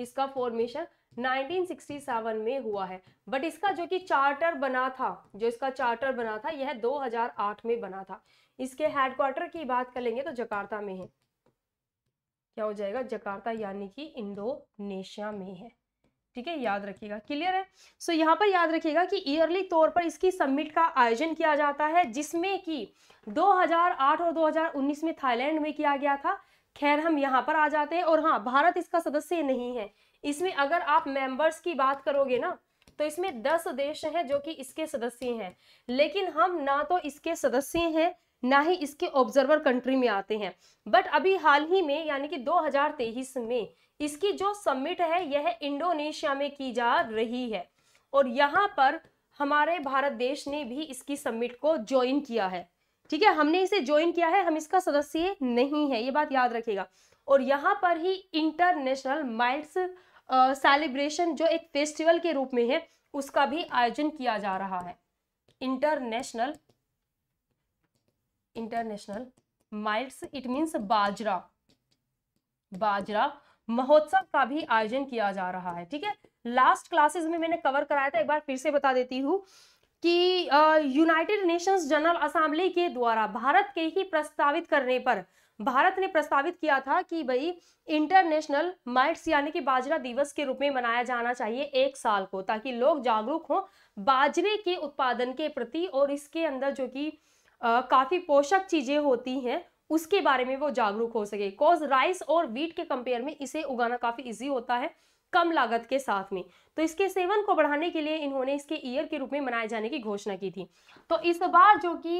इसका फॉर्मेशन 1967 में हुआ है, बट इसका जो कि चार्टर बना था, जो इसका चार्टर बना था यह 2008 में बना था। इसके हेडक्वार्टर की बात कर लेंगे तो जकार्ता में है, क्या हो जाएगा जकार्ता यानी कि इंडोनेशिया में है। ठीक है, याद रखिएगा, क्लियर है। सो यहाँ पर याद रखिएगा कि ईयरली तौर पर इसकी समिट का आयोजन किया जाता है, जिसमें कि 2008 और 2019 में थाईलैंड में किया गया था। खैर हम यहाँ पर आ जाते हैं, और हाँ भारत इसका सदस्य नहीं है। इसमें अगर आप मेंबर्स की बात करोगे ना तो इसमें 10 देश हैं जो कि इसके सदस्य हैं, लेकिन हम ना तो इसके सदस्य हैं ना ही इसके ऑब्जर्वर कंट्री में आते हैं। बट अभी हाल ही में यानी कि 2023 में इसकी जो समिट है यह इंडोनेशिया में की जा रही है, और यहाँ पर हमारे भारत देश ने भी इसकी समिट को ज्वाइन किया है। ठीक है, हमने इसे ज्वाइन किया है, हम इसका सदस्य नहीं है, ये बात याद रखेगा। और यहाँ पर ही इंटरनेशनल माइल्स सेलिब्रेशन जो एक फेस्टिवल के रूप में है उसका भी आयोजन किया जा रहा है, इंटरनेशनल माइल्स इट मींस बाजरा महोत्सव का भी आयोजन किया जा रहा है। ठीक है, लास्ट क्लासेस में मैंने कवर कराया था, एक बार फिर से बता देती हूँ कि यूनाइटेड नेशंस जनरल असेंबली के द्वारा भारत के ही प्रस्तावित करने पर भारत ने प्रस्तावित किया था कि भाई इंटरनेशनल माइट्स यानी कि बाजरा दिवस के रूप में मनाया जाना चाहिए 1 साल को, ताकि लोग जागरूक हों बाजरे के उत्पादन के प्रति, और इसके अंदर जो कि काफ़ी पोषक चीज़ें होती हैं उसके बारे में वो जागरूक हो सके। कॉज राइस और व्हीट के कंपेयर में इसे उगाना काफ़ी ईजी होता है कम लागत के साथ में, तो इसके सेवन को बढ़ाने के लिए इन्होंने इसके ईयर के रूप में मनाए जाने की घोषणा की थी। तो इस बार जो कि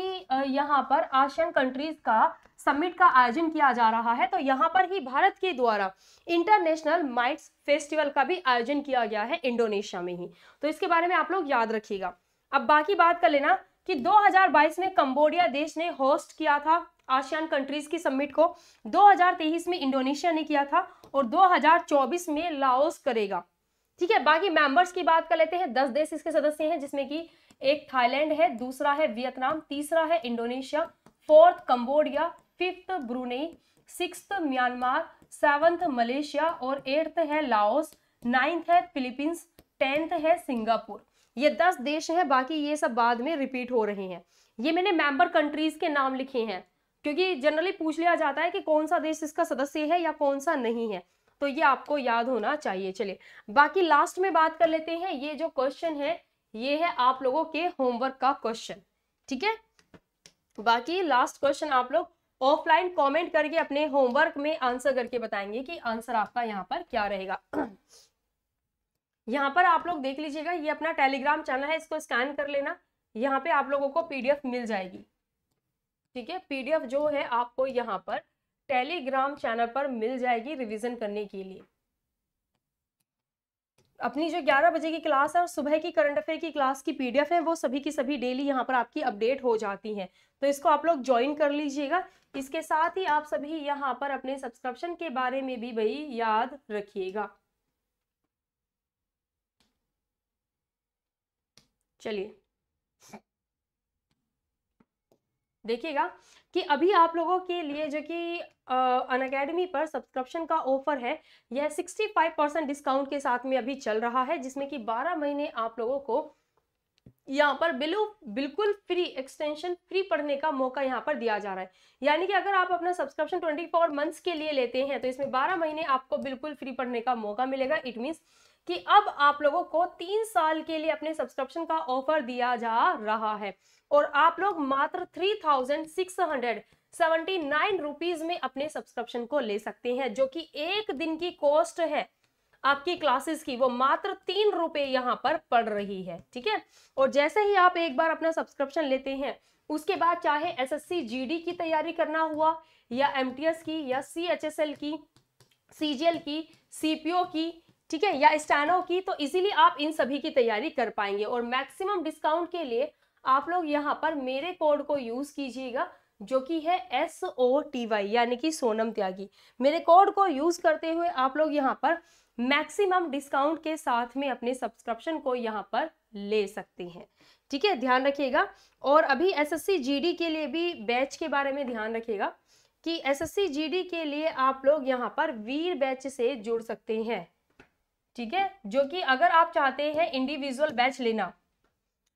यहाँ पर आसियान कंट्रीज का समिट का आयोजन किया जा रहा है, तो यहाँ पर ही भारत के द्वारा इंटरनेशनल माइट्स फेस्टिवल का भी आयोजन किया गया है इंडोनेशिया में ही, तो इसके बारे में आप लोग याद रखिएगा। अब बाकी बात कर लेना कि 2022 में कंबोडिया देश ने होस्ट किया था आसियान कंट्रीज की समिट को, 2023 में इंडोनेशिया ने किया था, और 2024 में लाओस करेगा। ठीक है, बाकी मेंबर्स की बात कर लेते हैं, 10 देश इसके सदस्य हैं, जिसमें कि एक थाईलैंड है, दूसरा है वियतनाम, तीसरा है Indonesia, 4th Cambodia, 5th Brunei, 6th Myanmar, 7th Malaysia, और 8th है लाओस, 9th है फिलीपींस, 10th है सिंगापुर। ये 10 देश हैं, बाकी ये सब बाद में रिपीट हो रहे हैं। ये मैंने मेंबर कंट्रीज के नाम लिखे हैं क्योंकि जनरली पूछ लिया जाता है कि कौन सा देश इसका सदस्य है या कौन सा नहीं है, तो ये आपको याद होना चाहिए। चलिए बाकी लास्ट में बात कर लेते हैं, ये जो क्वेश्चन है ये है आप लोगों के होमवर्क का क्वेश्चन। ठीक है, बाकी लास्ट क्वेश्चन आप लोग ऑफलाइन कमेंट करके अपने होमवर्क में आंसर करके बताएंगे कि आंसर आपका यहाँ पर क्या रहेगा। यहाँ पर आप लोग देख लीजिएगा, ये अपना टेलीग्राम चैनल है, इसको स्कैन कर लेना, यहाँ पे आप लोगों को PDF मिल जाएगी। ठीक है, PDF जो है आपको यहाँ पर टेलीग्राम चैनल पर मिल जाएगी रिवीजन करने के लिए। अपनी जो 11 बजे की क्लास है और सुबह की करंट अफेयर की क्लास की PDF है, वो सभी की सभी डेली यहाँ पर आपकी अपडेट हो जाती है, तो इसको आप लोग ज्वाइन कर लीजिएगा। इसके साथ ही आप सभी यहाँ पर अपने सब्सक्रिप्शन के बारे में भी भाई याद रखिएगा। चलिए देखिएगा कि अभी आप लोगों के लिए जो कि अनअकैडमी पर सब्सक्रिप्शन का ऑफर है, यह 65% डिस्काउंट के साथ में अभी चल रहा है, जिसमें कि 12 महीने आप लोगों को यहाँ पर बिल्कुल फ्री, एक्सटेंशन फ्री पढ़ने का मौका यहाँ पर दिया जा रहा है। यानी कि अगर आप अपना सब्सक्रिप्शन 24 मंथ्स के लिए लेते हैं तो इसमें 12 महीने आपको बिल्कुल फ्री पढ़ने का मौका मिलेगा। इट मीन्स कि अब आप लोगों को 3 साल के लिए अपने सब्सक्रिप्शन का ऑफर दिया जा रहा है और आप लोग मात्र 3,679 रुपीज में अपने सब्सक्रिप्शन को ले सकते हैं, जो कि एक दिन की कॉस्ट है आपकी क्लासेस की, वो मात्र 3 रुपए यहाँ पर पड़ रही है। ठीक है, और जैसे ही आप एक बार अपना सब्सक्रिप्शन लेते हैं, उसके बाद चाहे एसएससी जीडी की तैयारी करना हुआ या एमटीएस की या सीएचएसएल की, सीजीएल की, सीपीओ की, ठीक है, या स्टैनो की, तो इजीली आप इन सभी की तैयारी कर पाएंगे। और मैक्सिमम डिस्काउंट के लिए आप लोग यहाँ पर मेरे कोड को यूज कीजिएगा, जो कि है SOTY, यानी कि सोनम त्यागी। मेरे कोड को यूज करते हुए आप लोग यहाँ पर मैक्सिमम डिस्काउंट के साथ में अपने सब्सक्रिप्शन को यहाँ पर ले सकते हैं। ठीक है, ध्यान रखिएगा। और अभी एसएससी जीडी के लिए भी बैच के बारे में ध्यान रखिएगा कि एसएससी जीडी के लिए आप लोग यहाँ पर वीर बैच से जुड़ सकते हैं। ठीक है, जो कि अगर आप चाहते हैं इंडिविजुअल बैच लेना,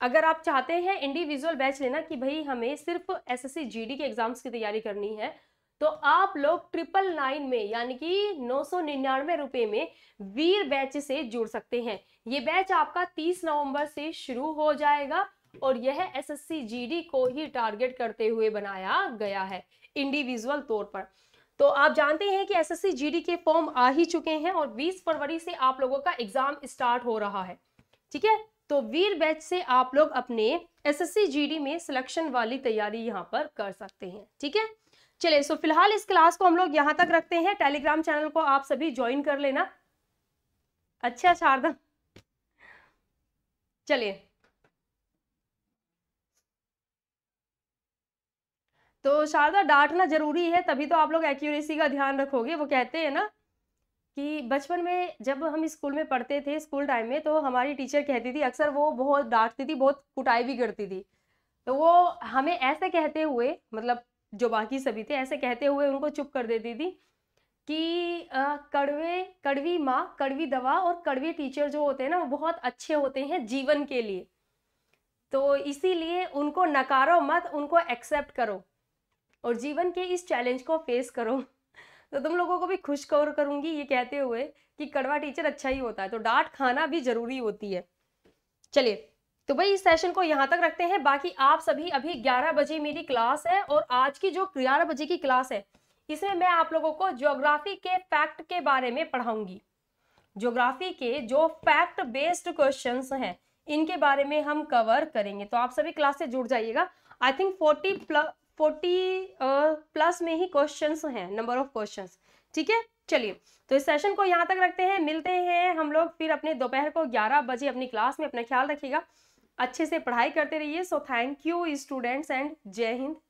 अगर आप चाहते हैं इंडिविजुअल बैच लेना कि भाई हमें सिर्फ एसएससी जीडी के एग्जाम्स की तैयारी करनी है, तो आप लोग 999 में, यानी कि 999 रुपए में वीर बैच से जुड़ सकते हैं। ये बैच आपका 30 नवंबर से शुरू हो जाएगा और यह एसएससी जीडी को ही टारगेट करते हुए बनाया गया है इंडिविजुअल तौर पर। तो आप जानते हैं कि एसएससी जीडी के फॉर्म आ ही चुके हैं और 20 फरवरी से आप लोगों का एग्जाम स्टार्ट हो रहा है। ठीक है, तो वीर बैच से आप लोग अपने एसएससी जीडी में सिलेक्शन वाली तैयारी यहाँ पर कर सकते हैं। ठीक है, चलिए, सो फिलहाल इस क्लास को हम लोग यहाँ तक रखते हैं। टेलीग्राम चैनल को आप सभी ज्वाइन कर लेना। अच्छा शारदा, चलिए, तो शारदा डांटना जरूरी है, तभी तो आप लोग एक्यूरेसी का ध्यान रखोगे। वो कहते हैं ना कि बचपन में जब हम स्कूल में पढ़ते थे, स्कूल टाइम में, तो हमारी टीचर कहती थी, अक्सर वो बहुत डांटती थी, बहुत कुटाई भी करती थी, तो वो हमें ऐसे कहते हुए, मतलब जो बाकी सभी थे, ऐसे कहते हुए उनको चुप कर देती थी कि कड़वी माँ, कड़वी दवा और कड़वे टीचर जो होते हैं ना, वो बहुत अच्छे होते हैं जीवन के लिए, तो इसीलिए उनको नकारो मत, उनको एक्सेप्ट करो और जीवन के इस चैलेंज को फेस करो। तो तुम लोगों को भी खुशखबर करूंगी ये कहते हुए कि कड़वा टीचर अच्छा ही होता है, तो डांट खाना भी जरूरी होती है। चलिए, तो भाई इस सेशन को यहाँ तक रखते हैं। बाकी आप सभी, अभी 11 बजे मेरी क्लास है और आज की जो 11 बजे की क्लास है, इसमें मैं आप लोगों को ज्योग्राफी के फैक्ट के बारे में पढ़ाऊंगी। ज्योग्राफी के जो फैक्ट बेस्ड क्वेश्चंस हैं, इनके बारे में हम कवर करेंगे, तो आप सभी क्लास से जुड़ जाइएगा। आई थिंक 40+ में ही क्वेश्चंस हैं, नंबर ऑफ क्वेश्चंस। ठीक है, चलिए, तो इस सेशन को यहाँ तक रखते हैं। मिलते हैं हम लोग फिर अपने दोपहर को 11 बजे अपनी क्लास में। अपना ख्याल रखिएगा, अच्छे से पढ़ाई करते रहिए। So thank you students and जय हिंद।